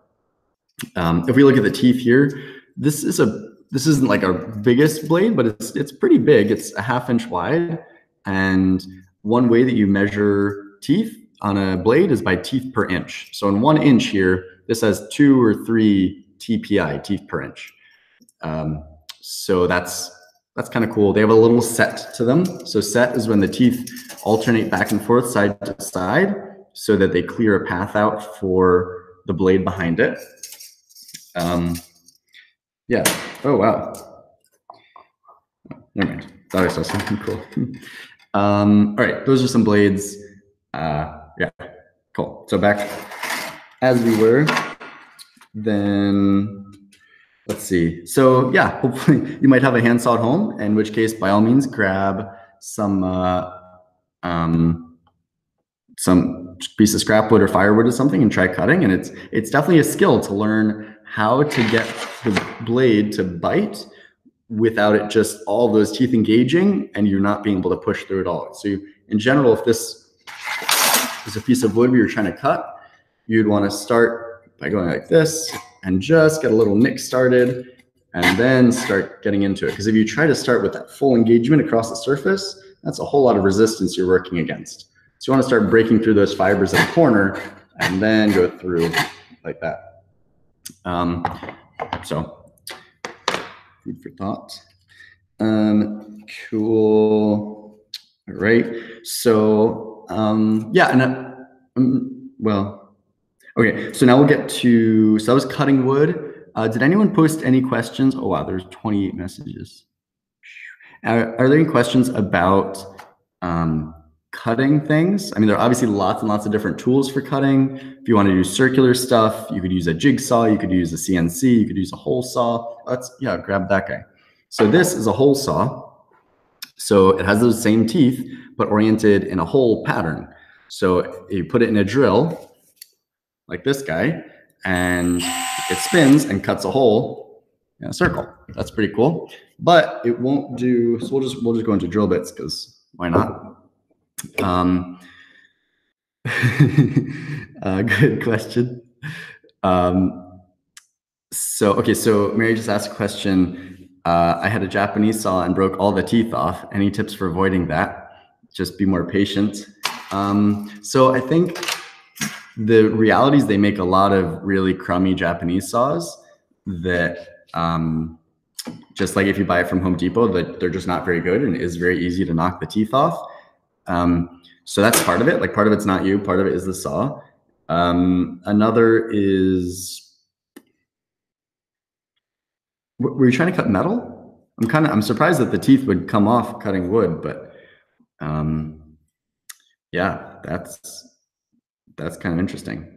Um, if we look at the teeth here, this is a this isn't like our biggest blade, but it's it's pretty big. It's a half inch wide, and one way that you measure teeth on a blade is by teeth per inch. So in one inch here, this has two or three T P I, teeth per inch. Um, so that's that's kind of cool. They have a little set to them. So set is when the teeth alternate back and forth, side to side, so that they clear a path out for the blade behind it. Um, yeah. Oh, wow. Never mind. Thought I saw something cool. um, all right. Those are some blades. Uh, yeah. Cool. So back as we were, then let's see. So yeah, hopefully you might have a handsaw at home, in which case, by all means, grab some, uh, um, some piece of scrap wood or firewood or something and try cutting. And it's, it's definitely a skill to learn how to get the blade to bite without it just all those teeth engaging and you're not being able to push through at all. So you, in general, if this is a piece of wood we were trying to cut, you'd want to start by going like this and just get a little nick started and then start getting into it. Because if you try to start with that full engagement across the surface, that's a whole lot of resistance you're working against. So you want to start breaking through those fibers at the corner and then go through like that. Um, so food for thought. Um, cool. All right. So, um, yeah. And, uh, um, well, okay. So now we'll get to, so that was cutting wood. Uh, did anyone post any questions? Oh, wow. There's twenty-eight messages. Are, are there any questions about, um, cutting things? I mean, there are obviously lots and lots of different tools for cutting. If you want to do circular stuff, you could use a jigsaw, you could use a C N C, you could use a hole saw. Let's, yeah, grab that guy. So this is a hole saw. So it has those same teeth, but oriented in a hole pattern. So you put it in a drill, like this guy, and it spins and cuts a hole in a circle. That's pretty cool. But it won't do, so we'll just, we'll just go into drill bits, because why not? Um, uh, good question. Um, so, okay. So Mary just asked a question. Uh, I had a Japanese saw and broke all the teeth off. Any tips for avoiding that? Just be more patient. Um, so I think the reality is they make a lot of really crummy Japanese saws that, um, just like if you buy it from Home Depot, that they're just not very good and it is very easy to knock the teeth off. Um, so that's part of it. Like part of it's not you, part of it is the saw. Um, another is, were you trying to cut metal? I'm kind of, I'm surprised that the teeth would come off cutting wood, but, um, yeah, that's, that's kind of interesting.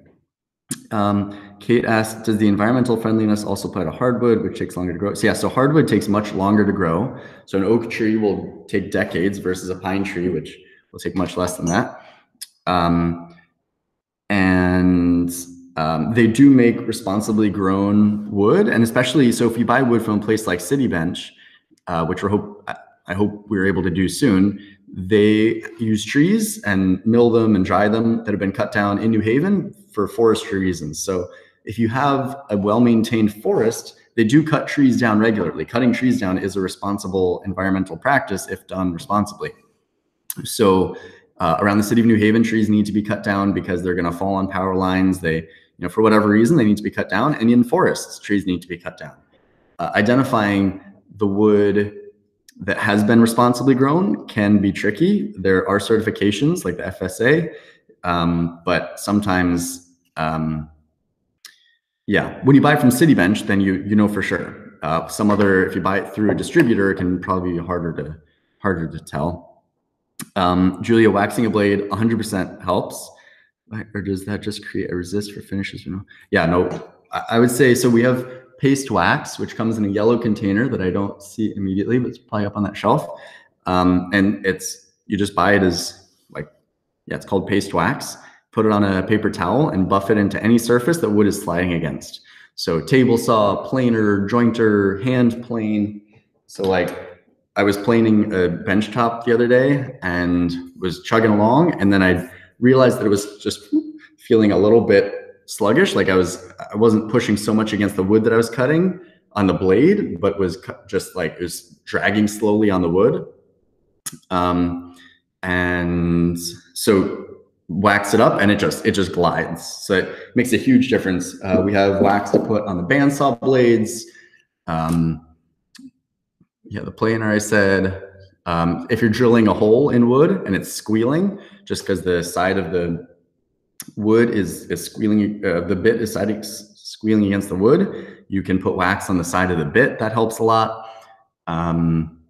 Um, Kate asked, does the environmental friendliness also apply to hardwood, which takes longer to grow? So yeah, so hardwood takes much longer to grow. So an oak tree will take decades versus a pine tree, which will take much less than that. Um, and um, they do make responsibly grown wood. And especially, so if you buy wood from a place like City Bench, uh, which we're hope, I hope we're able to do soon, they use trees and mill them and dry them that have been cut down in New Haven for forestry reasons. So if you have a well-maintained forest, they do cut trees down regularly. Cutting trees down is a responsible environmental practice if done responsibly. So uh, around the city of New Haven, trees need to be cut down because they're going to fall on power lines. They, you know, for whatever reason, they need to be cut down. And in forests, trees need to be cut down. Uh, identifying the wood that has been responsibly grown can be tricky. There are certifications like the F S A, um, but sometimes, um, Yeah, when you buy from City Bench, then you you know for sure. Uh, some other, if you buy it through a distributor, it can probably be harder to harder to tell. Um, Julia, waxing a blade one hundred percent helps, or does that just create a resist for finishes? You know, yeah, no, I, I would say so. We have paste wax, which comes in a yellow container that I don't see immediately, but it's probably up on that shelf. Um, and it's you just buy it as like, yeah, it's called paste wax. Put it on a paper towel and buff it into any surface that wood is sliding against. So table saw, planer, jointer, hand plane. So like I was planing a bench top the other day and was chugging along, and then I realized that it was just feeling a little bit sluggish. Like I was, I wasn't pushing so much against the wood that I was cutting on the blade, but was just like it was dragging slowly on the wood. Um, and so. Wax it up and it just it just glides, so it makes a huge difference. Uh, we have wax to put on the bandsaw blades. Um, yeah, the planer I said. Um, if you're drilling a hole in wood and it's squealing, just because the side of the wood is is squealing, uh, the bit is side squealing against the wood, you can put wax on the side of the bit. That helps a lot. Um,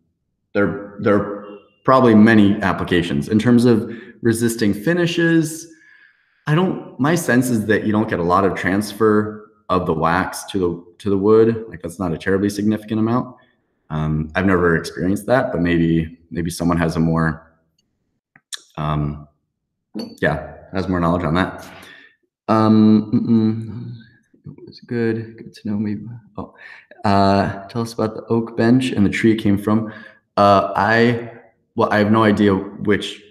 there there are probably many applications in terms of. Resisting finishes, I don't. My sense is that you don't get a lot of transfer of the wax to the to the wood. Like that's not a terribly significant amount. Um, I've never experienced that, but maybe maybe someone has a more, um, yeah, has more knowledge on that. Um, mm-mm. It was good, good to know me. Oh, uh, tell us about the oak bench and the tree it came from. Uh, I well, I have no idea which.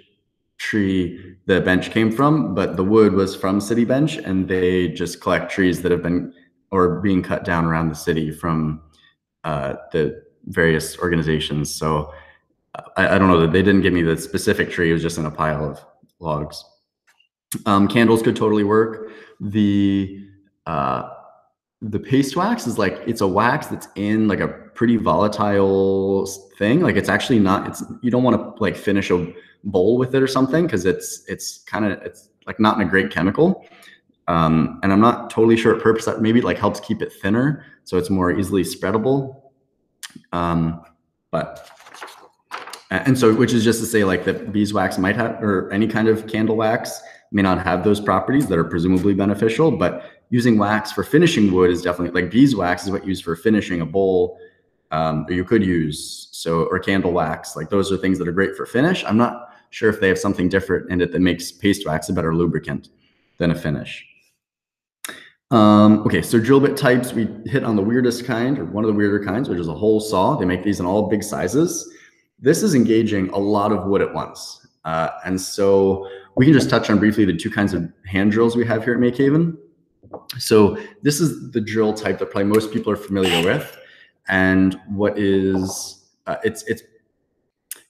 Tree the bench came from, but the wood was from City Bench, and they just collect trees that have been or being cut down around the city from uh, the various organizations. So I, I don't know that they didn't give me the specific tree. It was just in a pile of logs. Um, candles could totally work. The uh, the paste wax is like it's a wax that's in like a pretty volatile thing. Like it's actually not. It's you don't want to like finish a bowl with it or something, because it's it's kind of it's like not in a great chemical, um and I'm not totally sure what purpose that maybe it like helps keep it thinner so it's more easily spreadable, um but and so which is just to say like that beeswax might have or any kind of candle wax may not have those properties that are presumably beneficial, but using wax for finishing wood is definitely like beeswax is what used for finishing a bowl, um or you could use so or candle wax, like those are things that are great for finish. I'm not sure if they have something different in it that makes paste wax a better lubricant than a finish. Um, okay, so drill bit types, we hit on the weirdest kind, or one of the weirder kinds, which is a hole saw. They make these in all big sizes. This is engaging a lot of wood at once. Uh, and so we can just touch on briefly the two kinds of hand drills we have here at MakeHaven. So this is the drill type that probably most people are familiar with. And what is, uh, it's, it's,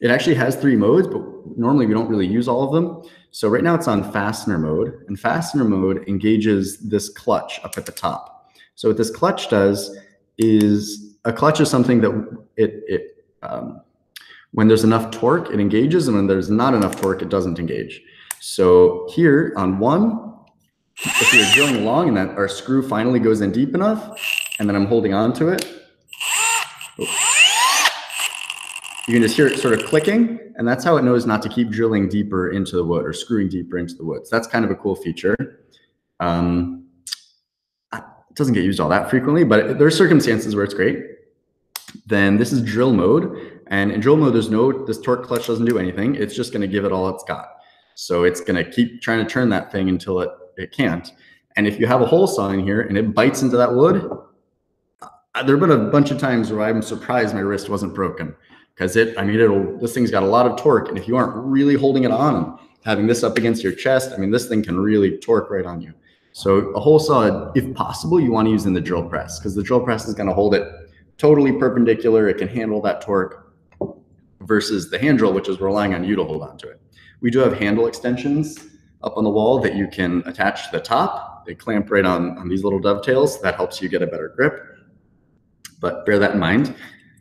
It actually has three modes, but normally we don't really use all of them. So right now it's on fastener mode, and fastener mode engages this clutch up at the top. So what this clutch does is, a clutch is something that it, it um, when there's enough torque, it engages, and when there's not enough torque, it doesn't engage. So here on one, if you're drilling along and that our screw finally goes in deep enough, and then I'm holding on to it. Oops. You can just hear it sort of clicking, and that's how it knows not to keep drilling deeper into the wood or screwing deeper into the wood. So that's kind of a cool feature. Um, it doesn't get used all that frequently, but there are circumstances where it's great. Then this is drill mode, and in drill mode, there's no this torque clutch doesn't do anything. It's just going to give it all it's got. So it's going to keep trying to turn that thing until it it can't. And if you have a hole saw in here and it bites into that wood, there have been a bunch of times where I'm surprised my wrist wasn't broken. Because it, I mean, it'll, this thing's got a lot of torque, and if you aren't really holding it on and having this up against your chest, I mean, this thing can really torque right on you. So a hole saw, if possible, you want to use in the drill press, because the drill press is going to hold it totally perpendicular. It can handle that torque versus the hand drill, which is relying on you to hold on to it. We do have handle extensions up on the wall that you can attach to the top. They clamp right on, on these little dovetails. That helps you get a better grip, but bear that in mind.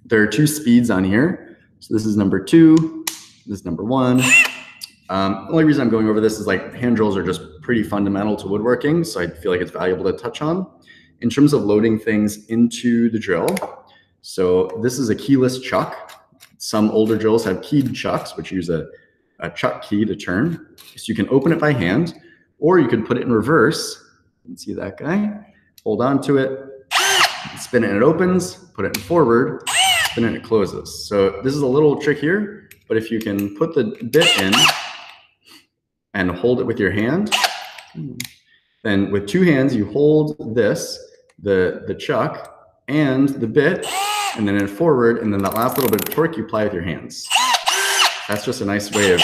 There are two speeds on here. So this is number two, this is number one. Um, the only reason I'm going over this is like hand drills are just pretty fundamental to woodworking, so I feel like it's valuable to touch on. in terms of loading things into the drill. So this is a keyless chuck. Some older drills have keyed chucks, which use a, a chuck key to turn. So you can open it by hand, or you can put it in reverse. You can see that guy. Hold on to it, spin it and it opens, put it in forward, spin it and it closes. So this is a little trick here, but if you can put the bit in and hold it with your hand, then with two hands you hold this, the, the chuck and the bit, and then in forward, and then that last little bit of torque you apply with your hands. That's just a nice way of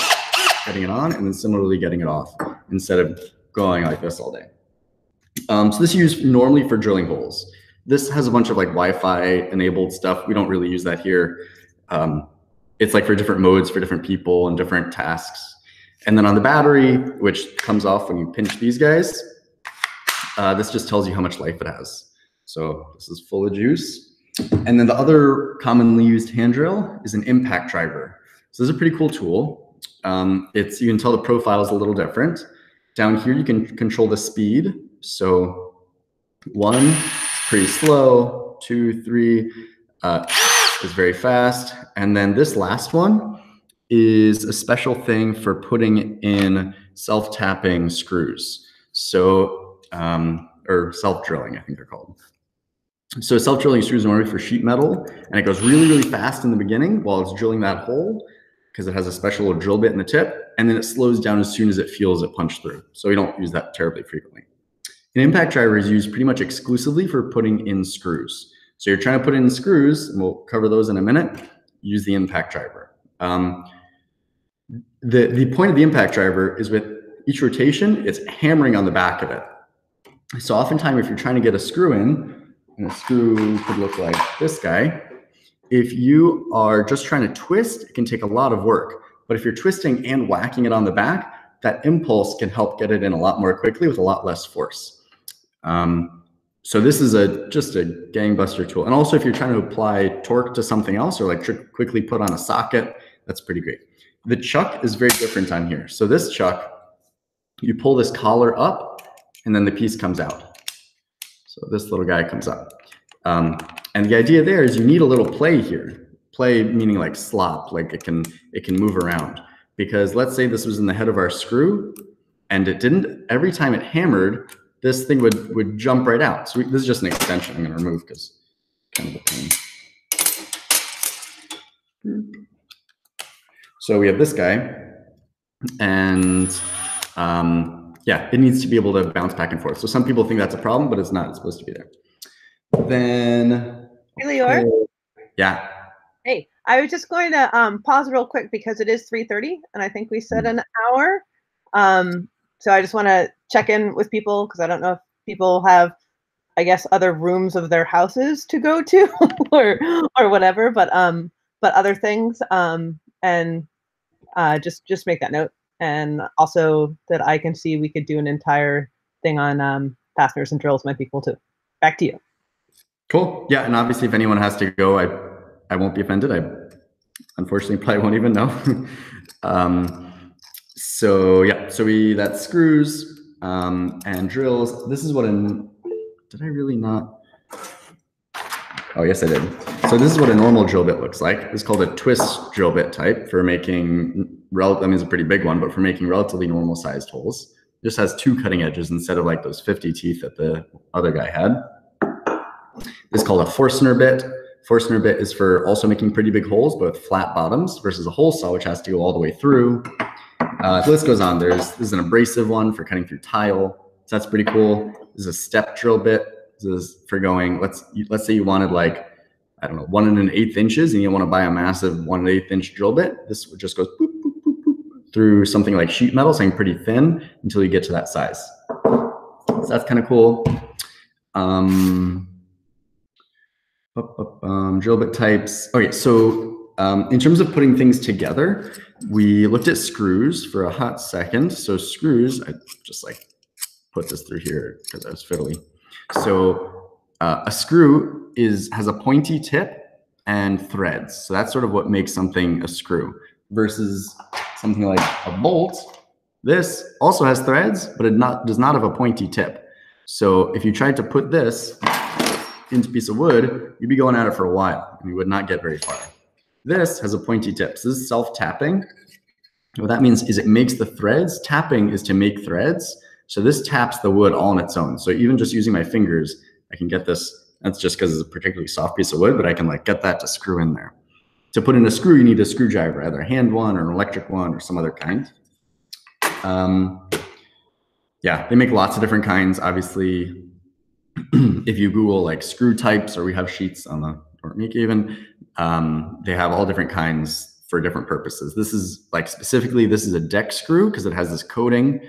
getting it on and then similarly getting it off instead of going like this all day. Um, so this is used normally for drilling holes. This has a bunch of like Wi-Fi enabled stuff. We don't really use that here. Um, it's like for different modes for different people and different tasks. And then on the battery, which comes off when you pinch these guys, uh, this just tells you how much life it has. So this is full of juice. And then the other commonly used hand drill is an impact driver. So this is a pretty cool tool. Um, it's, you can tell the profile is a little different. Down here, you can control the speed. So one, pretty slow, two, three uh, is very fast. And then this last one is a special thing for putting in self-tapping screws. So, um, or self-drilling, I think they're called. So self-drilling screws are normally for sheet metal, and it goes really, really fast in the beginning while it's drilling that hole because it has a special little drill bit in the tip, and then it slows down as soon as it feels it punch through. So we don't use that terribly frequently. An impact driver is used pretty much exclusively for putting in screws. So you're trying to put in screws, and we'll cover those in a minute, use the impact driver. Um, the, the point of the impact driver is with each rotation, it's hammering on the back of it. So oftentimes if you're trying to get a screw in, and a screw could look like this guy, if you are just trying to twist, it can take a lot of work. But if you're twisting and whacking it on the back, that impulse can help get it in a lot more quickly with a lot less force. Um, so this is a, just a gangbuster tool. And also if you're trying to apply torque to something else or like quickly put on a socket, that's pretty great. The chuck is very different on here. So this chuck, you pull this collar up and then the piece comes out. So this little guy comes up. Um, and the idea there is you need a little play here. Play meaning like slop, like it can, it can move around. Because let's say this was in the head of our screw and it didn't, every time it hammered, this thing would, would jump right out. So we, this is just an extension I'm going to remove because kind of a pain. So we have this guy. And um, yeah, it needs to be able to bounce back and forth. So some people think that's a problem, but it's not. It's supposed to be there. Then... Hey, Lior? Yeah. Hey, I was just going to um, pause real quick because it is three thirty, and I think we said an hour. Um, so I just want to check in with people because I don't know if people have, I guess, other rooms of their houses to go to or or whatever, but um, but other things, um, and uh, just just make that note, and also that I can see we could do an entire thing on um, fasteners and drills might be cool too. Back to you. Cool. Yeah, and obviously, if anyone has to go, I I won't be offended. I unfortunately probably won't even know. um, so yeah, so we that's screws. Um, and drills. This is what an, did I really not? Oh, yes, I did. So this is what a normal drill bit looks like. It's called a twist drill bit type for making, rel I mean, it's a pretty big one, but for making relatively normal sized holes. It just has two cutting edges instead of like those fifty teeth that the other guy had. It's called a Forstner bit. Forstner bit is for also making pretty big holes, but with flat bottoms versus a hole saw, which has to go all the way through. Uh, the list goes on. There's, this is an abrasive one for cutting through tile. So that's pretty cool. This is a step drill bit. This is for going, let's, let's say you wanted like, I don't know, one and an eighth inches and you want to buy a massive one and eighth inch drill bit. This just goes boop, boop, boop, boop, through something like sheet metal, something pretty thin until you get to that size. So that's kind of cool. Um, up, up, um, drill bit types. Okay. So Um, in terms of putting things together, we looked at screws for a hot second. So screws, I just like put this through here because I was fiddly. So uh, a screw is has a pointy tip and threads. So that's sort of what makes something a screw versus something like a bolt. This also has threads, but it not, does not have a pointy tip. So if you tried to put this into a piece of wood, you'd be going at it for a while and you would not get very far. This has a pointy tip. So this is self-tapping. What that means is it makes the threads. Tapping is to make threads. So this taps the wood all on its own. So even just using my fingers, I can get this. That's just because it's a particularly soft piece of wood, but I can like get that to screw in there. To put in a screw, you need a screwdriver, either a hand one or an electric one or some other kind. Um, yeah, they make lots of different kinds. Obviously, if you Google like screw types, or we have sheets on the or MakeHaven, um, they have all different kinds for different purposes. This is like specifically, this is a deck screw because it has this coating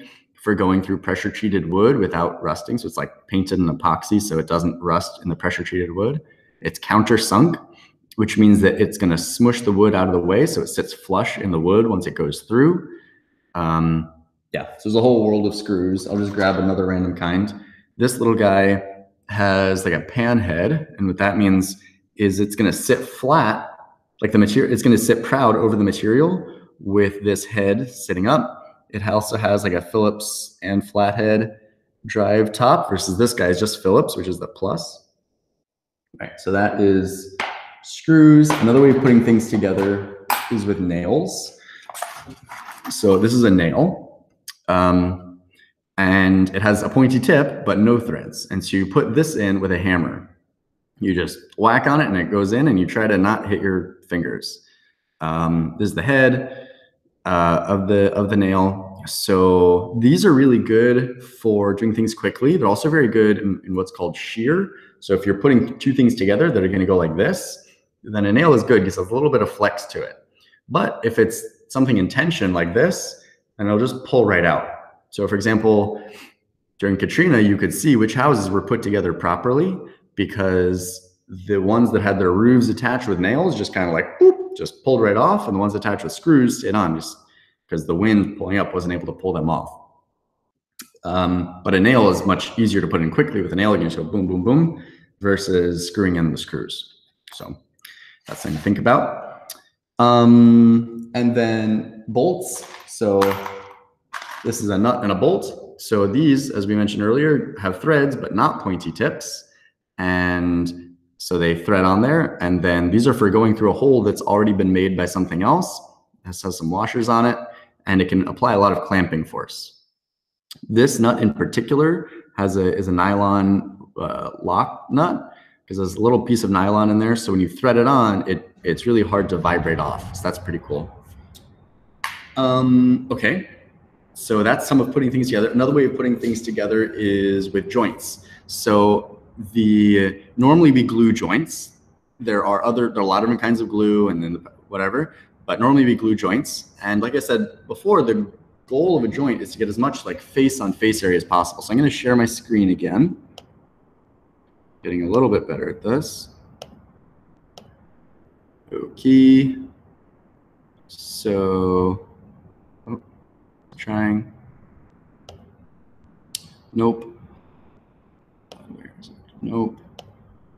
for going through pressure treated wood without rusting. So it's like painted in epoxy so it doesn't rust in the pressure treated wood. It's countersunk, which means that it's gonna smush the wood out of the way so it sits flush in the wood once it goes through. Um, yeah, so there's a whole world of screws. I'll just grab another random kind. This little guy has like a pan head, and what that means is it's gonna sit flat, like the material, it's gonna sit proud over the material with this head sitting up. It also has like a Phillips and flathead drive top versus this guy is just Phillips, which is the plus. All right, so that is screws. Another way of putting things together is with nails. So this is a nail, um, and it has a pointy tip, but no threads. And so you put this in with a hammer. You just whack on it and it goes in, and you try to not hit your fingers. Um, this is the head uh, of the, of the nail. So these are really good for doing things quickly. They're also very good in, in what's called shear. So if you're putting two things together that are going to go like this, then a nail is good because it has a little bit of flex to it. But if it's something in tension like this, then it'll just pull right out. So for example, during Katrina, you could see which houses were put together properly because the ones that had their roofs attached with nails just kind of like, boop, just pulled right off. And the ones attached with screws stayed on, just because the wind pulling up wasn't able to pull them off. Um, but a nail is much easier to put in quickly. With a nail, you can just go boom, boom, boom, versus screwing in the screws. So that's something to think about. Um, and then bolts. So this is a nut and a bolt. So these, as we mentioned earlier, have threads, but not pointy tips. And so they thread on there. And then these are for going through a hole that's already been made by something else. This has some washers on it, and it can apply a lot of clamping force. This nut in particular has a, is a nylon uh, lock nut because there's a little piece of nylon in there. So when you thread it on, it, it's really hard to vibrate off. So that's pretty cool. Um, okay, so that's some of putting things together. Another way of putting things together is with joints. So the normally we glue joints. There are other, there are a lot of different kinds of glue and then whatever. But normally we glue joints. And like I said before, the goal of a joint is to get as much like face on face area as possible. So I'm gonna share my screen again. Getting a little bit better at this. Okay. So, oh, trying. Nope. Where is it? Nope.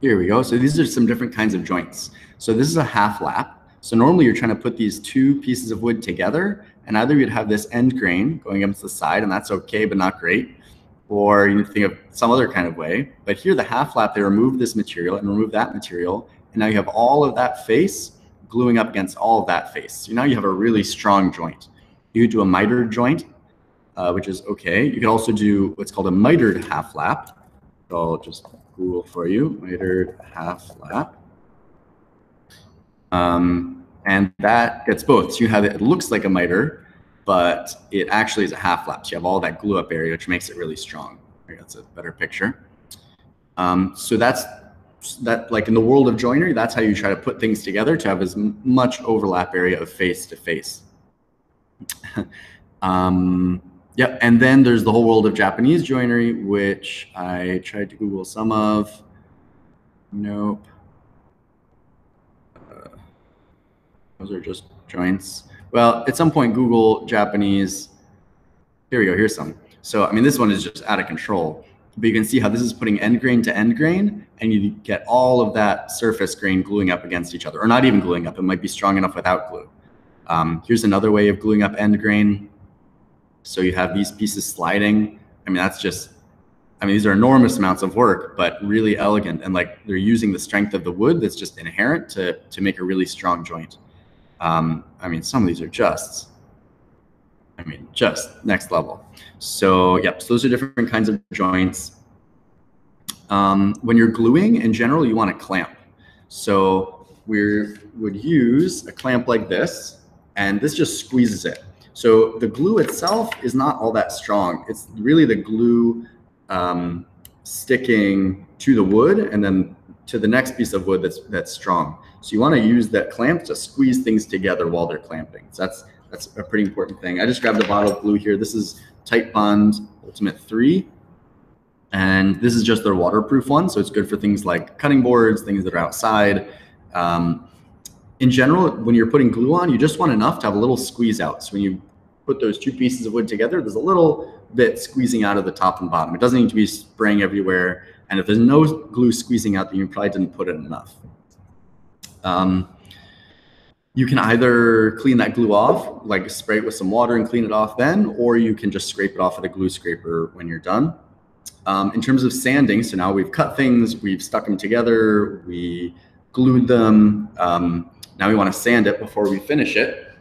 Here we go. So these are some different kinds of joints. So this is a half lap. So normally you're trying to put these two pieces of wood together, and either you'd have this end grain going up to the side, and that's okay, but not great, or you think of some other kind of way. But here the half lap, they remove this material and remove that material, and now you have all of that face gluing up against all of that face. So now you have a really strong joint. You could do a mitered joint, uh, which is okay. You could also do what's called a mitered half lap. I'll just Google for you, mitered half lap. Um, And that gets both. So you have, it looks like a miter, but it actually is a half lap. So you have all that glue up area, which makes it really strong. That's a better picture. Um, so that's that, like in the world of joinery, that's how you try to put things together to have as much overlap area of face to face. um, yeah, and then there's the whole world of Japanese joinery, which I tried to Google some of. Nope. Those are just joints. Well, at some point, Google Japanese. Here we go. Here's some. So, I mean, this one is just out of control. But you can see how this is putting end grain to end grain, and you get all of that surface grain gluing up against each other, or not even gluing up. It might be strong enough without glue. Um, here's another way of gluing up end grain. So you have these pieces sliding. I mean, that's just I mean, these are enormous amounts of work, but really elegant. And like they're using the strength of the wood that's just inherent to, to make a really strong joint. Um, I mean, some of these are just, I mean, just next level. So yep, so those are different kinds of joints. Um, when you're gluing in general, you want a clamp. So we would use a clamp like this, and this just squeezes it. So the glue itself is not all that strong. It's really the glue um, sticking to the wood and then to the next piece of wood that's that's strong. So you want to use that clamp to squeeze things together while they're clamping. So that's that's a pretty important thing. I just grabbed a bottle of glue here. This is Titebond Ultimate three. And this is just their waterproof one. So it's good for things like cutting boards, things that are outside. Um, in general, when you're putting glue on, you just want enough to have a little squeeze out. So when you put those two pieces of wood together, there's a little bit squeezing out of the top and bottom. It doesn't need to be spraying everywhere. And if there's no glue squeezing out, then you probably didn't put in enough. Um, you can either clean that glue off, like spray it with some water and clean it off then, or you can just scrape it off with a glue scraper when you're done. Um, in terms of sanding, so now we've cut things, we've stuck them together, we glued them. Um, now we want to sand it before we finish it.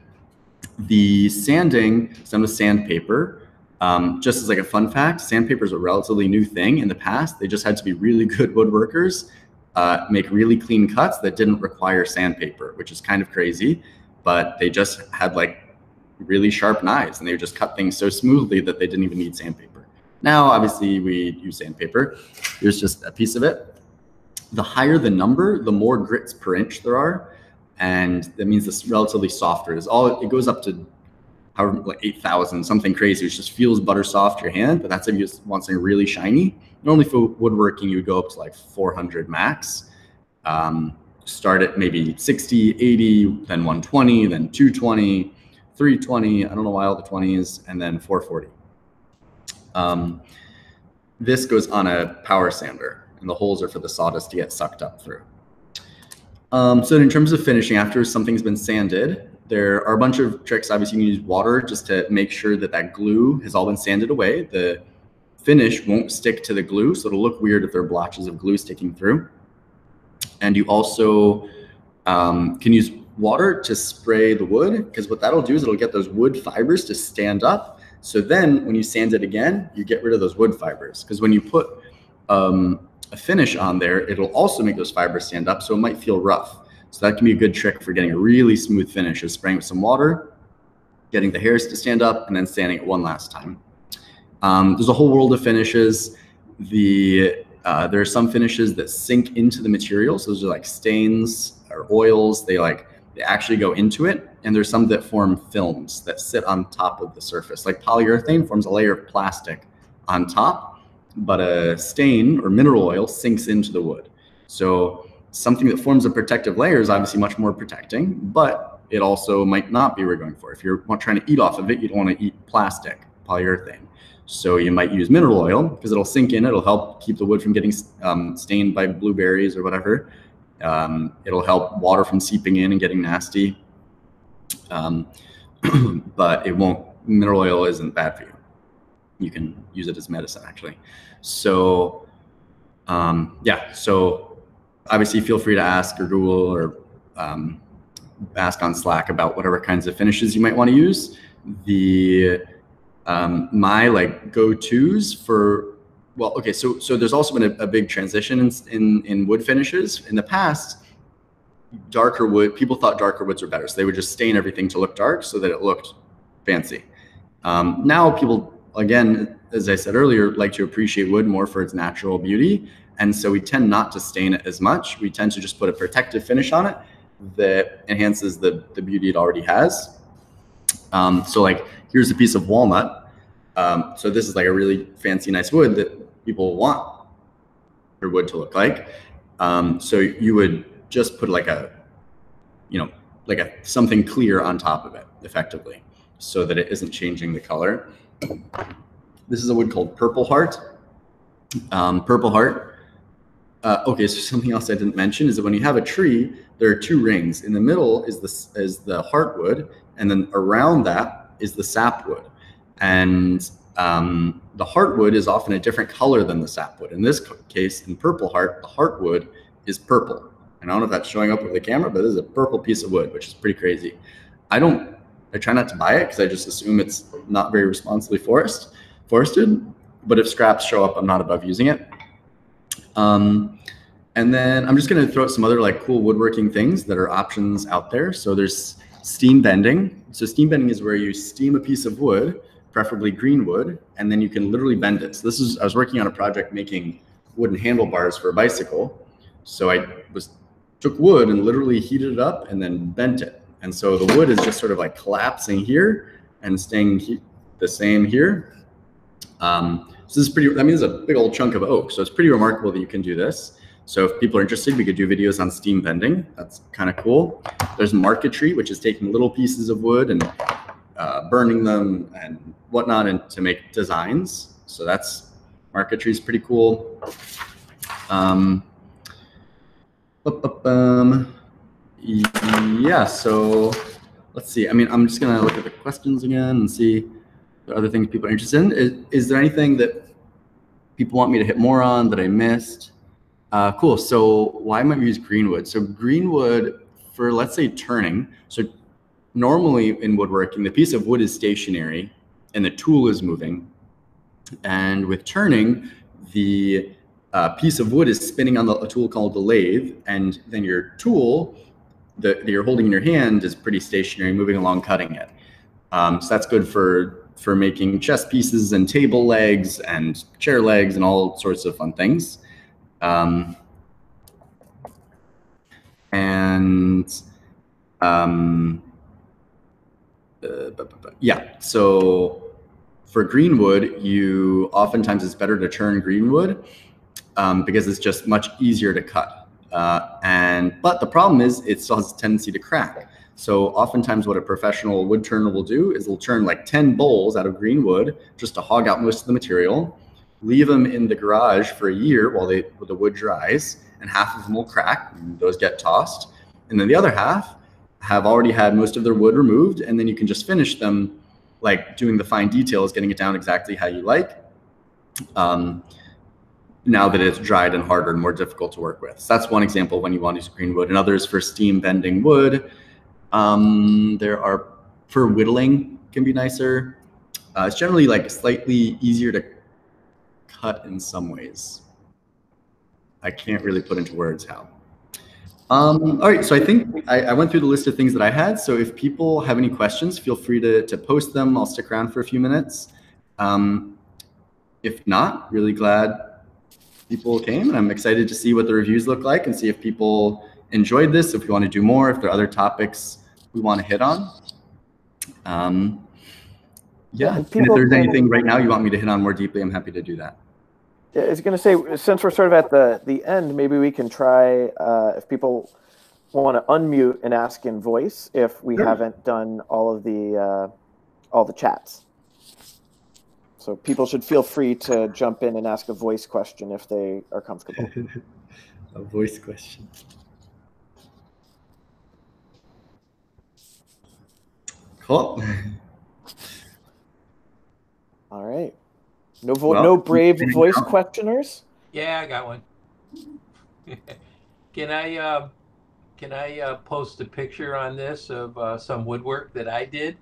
The sanding, so I'm going to sand paper. Um, just as like a fun fact, sandpaper is a relatively new thing in the past. They just had to be really good woodworkers, uh, make really clean cuts that didn't require sandpaper, which is kind of crazy, but they just had like really sharp knives and they would just cut things so smoothly that they didn't even need sandpaper. Now, obviously, we use sandpaper. Here's just a piece of it. The higher the number, the more grits per inch there are. And that means it's relatively softer. It's all, it goes up to however, like eight thousand, something crazy, which just feels butter soft to your hand. But that's if you want something really shiny. Normally for woodworking, you would go up to like four hundred max. Um, start at maybe sixty, eighty, then one twenty, then two twenty, three twenty. I don't know why all the twenties, and then four forty. Um, this goes on a power sander, and the holes are for the sawdust to get sucked up through. Um, so in terms of finishing, after something's been sanded, there are a bunch of tricks. Obviously, you can use water just to make sure that that glue has all been sanded away. The finish won't stick to the glue, so it'll look weird if there are blotches of glue sticking through. And you also um, can use water to spray the wood, because what that'll do is it'll get those wood fibers to stand up. So then when you sand it again, you get rid of those wood fibers, because when you put um, a finish on there, it'll also make those fibers stand up, so it might feel rough. So that can be a good trick for getting a really smooth finish, is spraying with some water, getting the hairs to stand up, and then sanding it one last time. Um, there's a whole world of finishes. The, uh, there are some finishes that sink into the material. So those are like stains or oils. They like they actually go into it. And there's some that form films that sit on top of the surface. Like polyurethane forms a layer of plastic on top, but a stain or mineral oil sinks into the wood. So something that forms a protective layer is obviously much more protecting, but it also might not be what we're going for. If you're trying to eat off of it, you don't want to eat plastic, polyurethane. So you might use mineral oil because it'll sink in. It'll help keep the wood from getting um, stained by blueberries or whatever. Um, it'll help water from seeping in and getting nasty. Um, but it won't, mineral oil isn't bad for you. You can use it as medicine, actually. So, um, yeah, so obviously feel free to ask or Google or um, ask on Slack about whatever kinds of finishes you might want to use. The, um, my like go-tos for, well, okay, so, so there's also been a, a big transition in, in, in wood finishes. In the past, darker wood, people thought darker woods were better, so they would just stain everything to look dark so that it looked fancy. Um, now people, again, as I said earlier, like to appreciate wood more for its natural beauty, and so we tend not to stain it as much. We tend to just put a protective finish on it that enhances the, the beauty it already has. Um, so like here's a piece of walnut. Um, so this is like a really fancy, nice wood that people want their wood to look like. Um, so you would just put like a, you know, like a something clear on top of it effectively so that it isn't changing the color. This is a wood called Purple Heart. Um, purple Heart. Uh, okay, so something else I didn't mention is that when you have a tree, there are two rings. In the middle is the, is the heartwood, and then around that is the sapwood. And um, the heartwood is often a different color than the sapwood. In this case, in Purple Heart, the heartwood is purple. And I don't know if that's showing up with the camera, but this is a purple piece of wood, which is pretty crazy. I don't, I try not to buy it because I just assume it's not very responsibly forest, forested. But if scraps show up, I'm not above using it. Um, and then I'm just going to throw out some other like cool woodworking things that are options out there. So there's steam bending. So steam bending is where you steam a piece of wood, preferably green wood, and then you can literally bend it. So this is, I was working on a project making wooden handlebars for a bicycle. So I was took wood and literally heated it up and then bent it. And so the wood is just sort of like collapsing here and staying he the same here. Um, so this is pretty, I mean, this is a big old chunk of oak. So it's pretty remarkable that you can do this. So if people are interested, we could do videos on steam bending. That's kind of cool. There's marquetry, which is taking little pieces of wood and uh, burning them and whatnot and to make designs. So that's, marquetry is pretty cool. Um, up, up, um, yeah, so let's see. I mean, I'm just gonna look at the questions again and see the other things people are interested in. Is, is there anything that people want me to hit more on that I missed? Uh, cool. So why might we use greenwood? So greenwood for, let's say, turning. So normally in woodworking, the piece of wood is stationary and the tool is moving. And with turning, the uh, piece of wood is spinning on the, a tool called the lathe. And then your tool that, that you're holding in your hand is pretty stationary, moving along, cutting it. Um, so that's good for, for making chess pieces and table legs and chair legs and all sorts of fun things. Um, and, um, uh, yeah, so for greenwood, you oftentimes it's better to turn greenwood, um, because it's just much easier to cut. Uh, and, but the problem is it still has a tendency to crack. So oftentimes what a professional wood turner will do is they'll turn like ten bowls out of greenwood just to hog out most of the material, leave them in the garage for a year while they, the wood dries, and half of them will crack, and those get tossed. And then the other half have already had most of their wood removed, and then you can just finish them, like doing the fine details, getting it down exactly how you like, um, now that it's dried and harder and more difficult to work with. So that's one example when you want to use green wood. Another is for steam bending wood. Um, there are, for whittling can be nicer. Uh, it's generally like slightly easier to cut in some ways. I can't really put into words how. Um, all right, so I think I, I went through the list of things that I had. So if people have any questions, feel free to, to post them. I'll stick around for a few minutes. Um, if not, really glad people came, and I'm excited to see what the reviews look like and see if people enjoyed this, if we want to do more, if there are other topics we want to hit on. Um, Yeah, and if there's anything right now you want me to hit on more deeply, I'm happy to do that. Yeah, I was going to say, since we're sort of at the, the end, maybe we can try, uh, if people want to unmute and ask in voice, if we sure. haven't done all of the, uh, all the chats. So people should feel free to jump in and ask a voice question if they are comfortable. A voice question. Cool. All right. No, vo well, no brave voice go. questioners? Yeah, I got one. Can I uh, can I uh, post a picture on this of uh, some woodwork that I did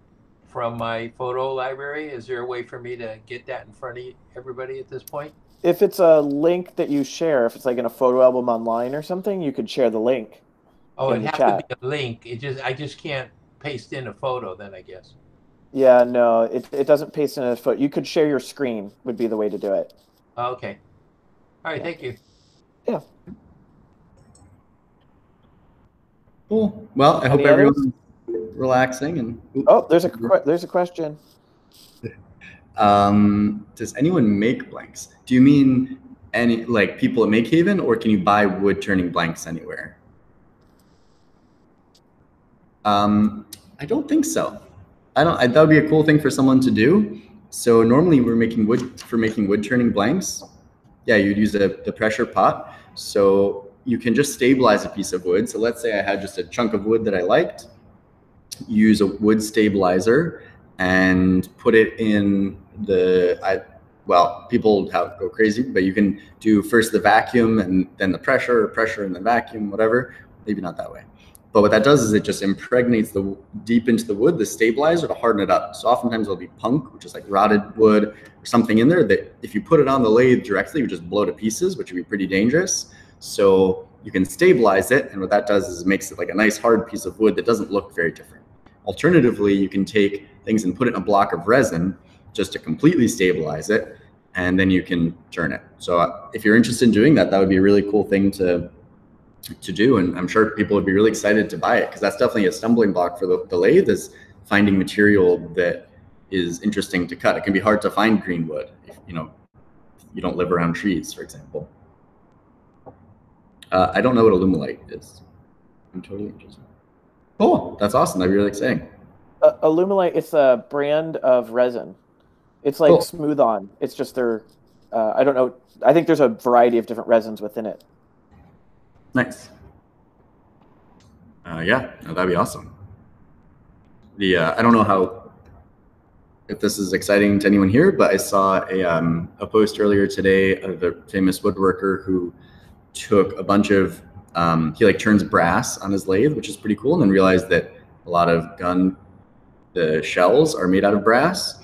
from my photo library? Is there a way for me to get that in front of everybody at this point? If it's a link that you share, if it's like in a photo album online or something, you could share the link. Oh, it'd have chat. to be a link. It just I just can't paste in a photo then, I guess. Yeah, no, it, it doesn't paste in a photo. You could share your screen would be the way to do it. Oh, okay. All right, yeah. Thank you. Yeah. Cool. Well, I Any hope others? everyone's relaxing. and. Oops. Oh, there's a, there's a question. Um, does anyone make blanks? Do you mean any like people at MakeHaven, or can you buy wood turning blanks anywhere? Um, I don't think so. I don't. I, that would be a cool thing for someone to do. So normally we're making wood for making wood turning blanks. Yeah, you'd use a, the pressure pot. So you can just stabilize a piece of wood. So let's say I had just a chunk of wood that I liked. Use a wood stabilizer and put it in the. I well, people have go crazy, but you can do first the vacuum and then the pressure, pressure and the vacuum, whatever. Maybe not that way. But what that does is it just impregnates the deep into the wood, the stabilizer, to harden it up. So oftentimes there'll be punk, which is like rotted wood or something in there that if you put it on the lathe directly, you just blow to pieces, which would be pretty dangerous. So you can stabilize it. And what that does is it makes it like a nice hard piece of wood that doesn't look very different. Alternatively, you can take things and put it in a block of resin just to completely stabilize it, and then you can turn it. So if you're interested in doing that, that would be a really cool thing to to do, and I'm sure people would be really excited to buy it, because that's definitely a stumbling block for the, the lathe, is finding material that is interesting to cut. It can be hard to find green wood if, you know, you don't live around trees, for example. Uh, I don't know what Alumilite is. I'm totally interested. Cool, that's awesome. That'd be really exciting. Uh, Alumilite, it's a brand of resin. It's like cool. Smooth-On. It's just their, uh, I don't know. I think there's a variety of different resins within it. Nice. Uh, yeah, no, that'd be awesome. The uh, I don't know how if this is exciting to anyone here, but I saw a um, a post earlier today of a famous woodworker who took a bunch of um, he like turns brass on his lathe, which is pretty cool, and then realized that a lot of gun the shells are made out of brass,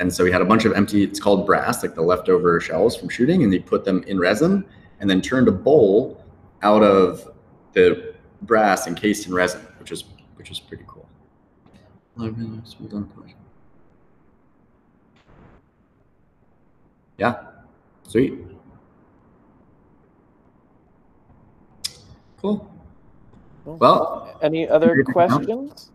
and so he had a bunch of empty. It's called brass, like the leftover shells from shooting, and he put them in resin, and then turned a bowl out of the brass encased in resin, which is which is pretty cool. Yeah, sweet. Cool. Well, any other questions?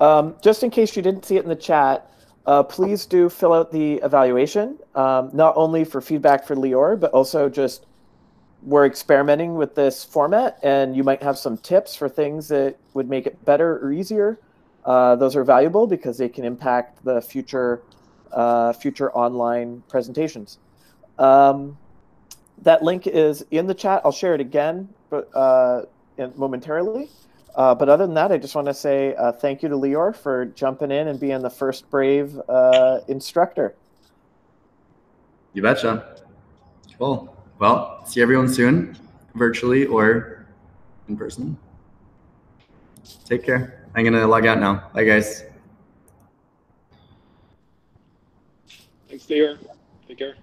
Um, just in case you didn't see it in the chat, uh, please do fill out the evaluation, um, not only for feedback for Lior, but also just we're experimenting with this format, and you might have some tips for things that would make it better or easier. Uh, those are valuable because they can impact the future, uh, future online presentations. Um, that link is in the chat. I'll share it again but, uh, momentarily. Uh, but other than that, I just want to say uh, thank you to Lior for jumping in and being the first brave uh, instructor. You betcha. Cool. Well, see everyone soon, virtually or in person. Take care. I'm going to log out now. Bye, guys. Thanks, Lior. Take care.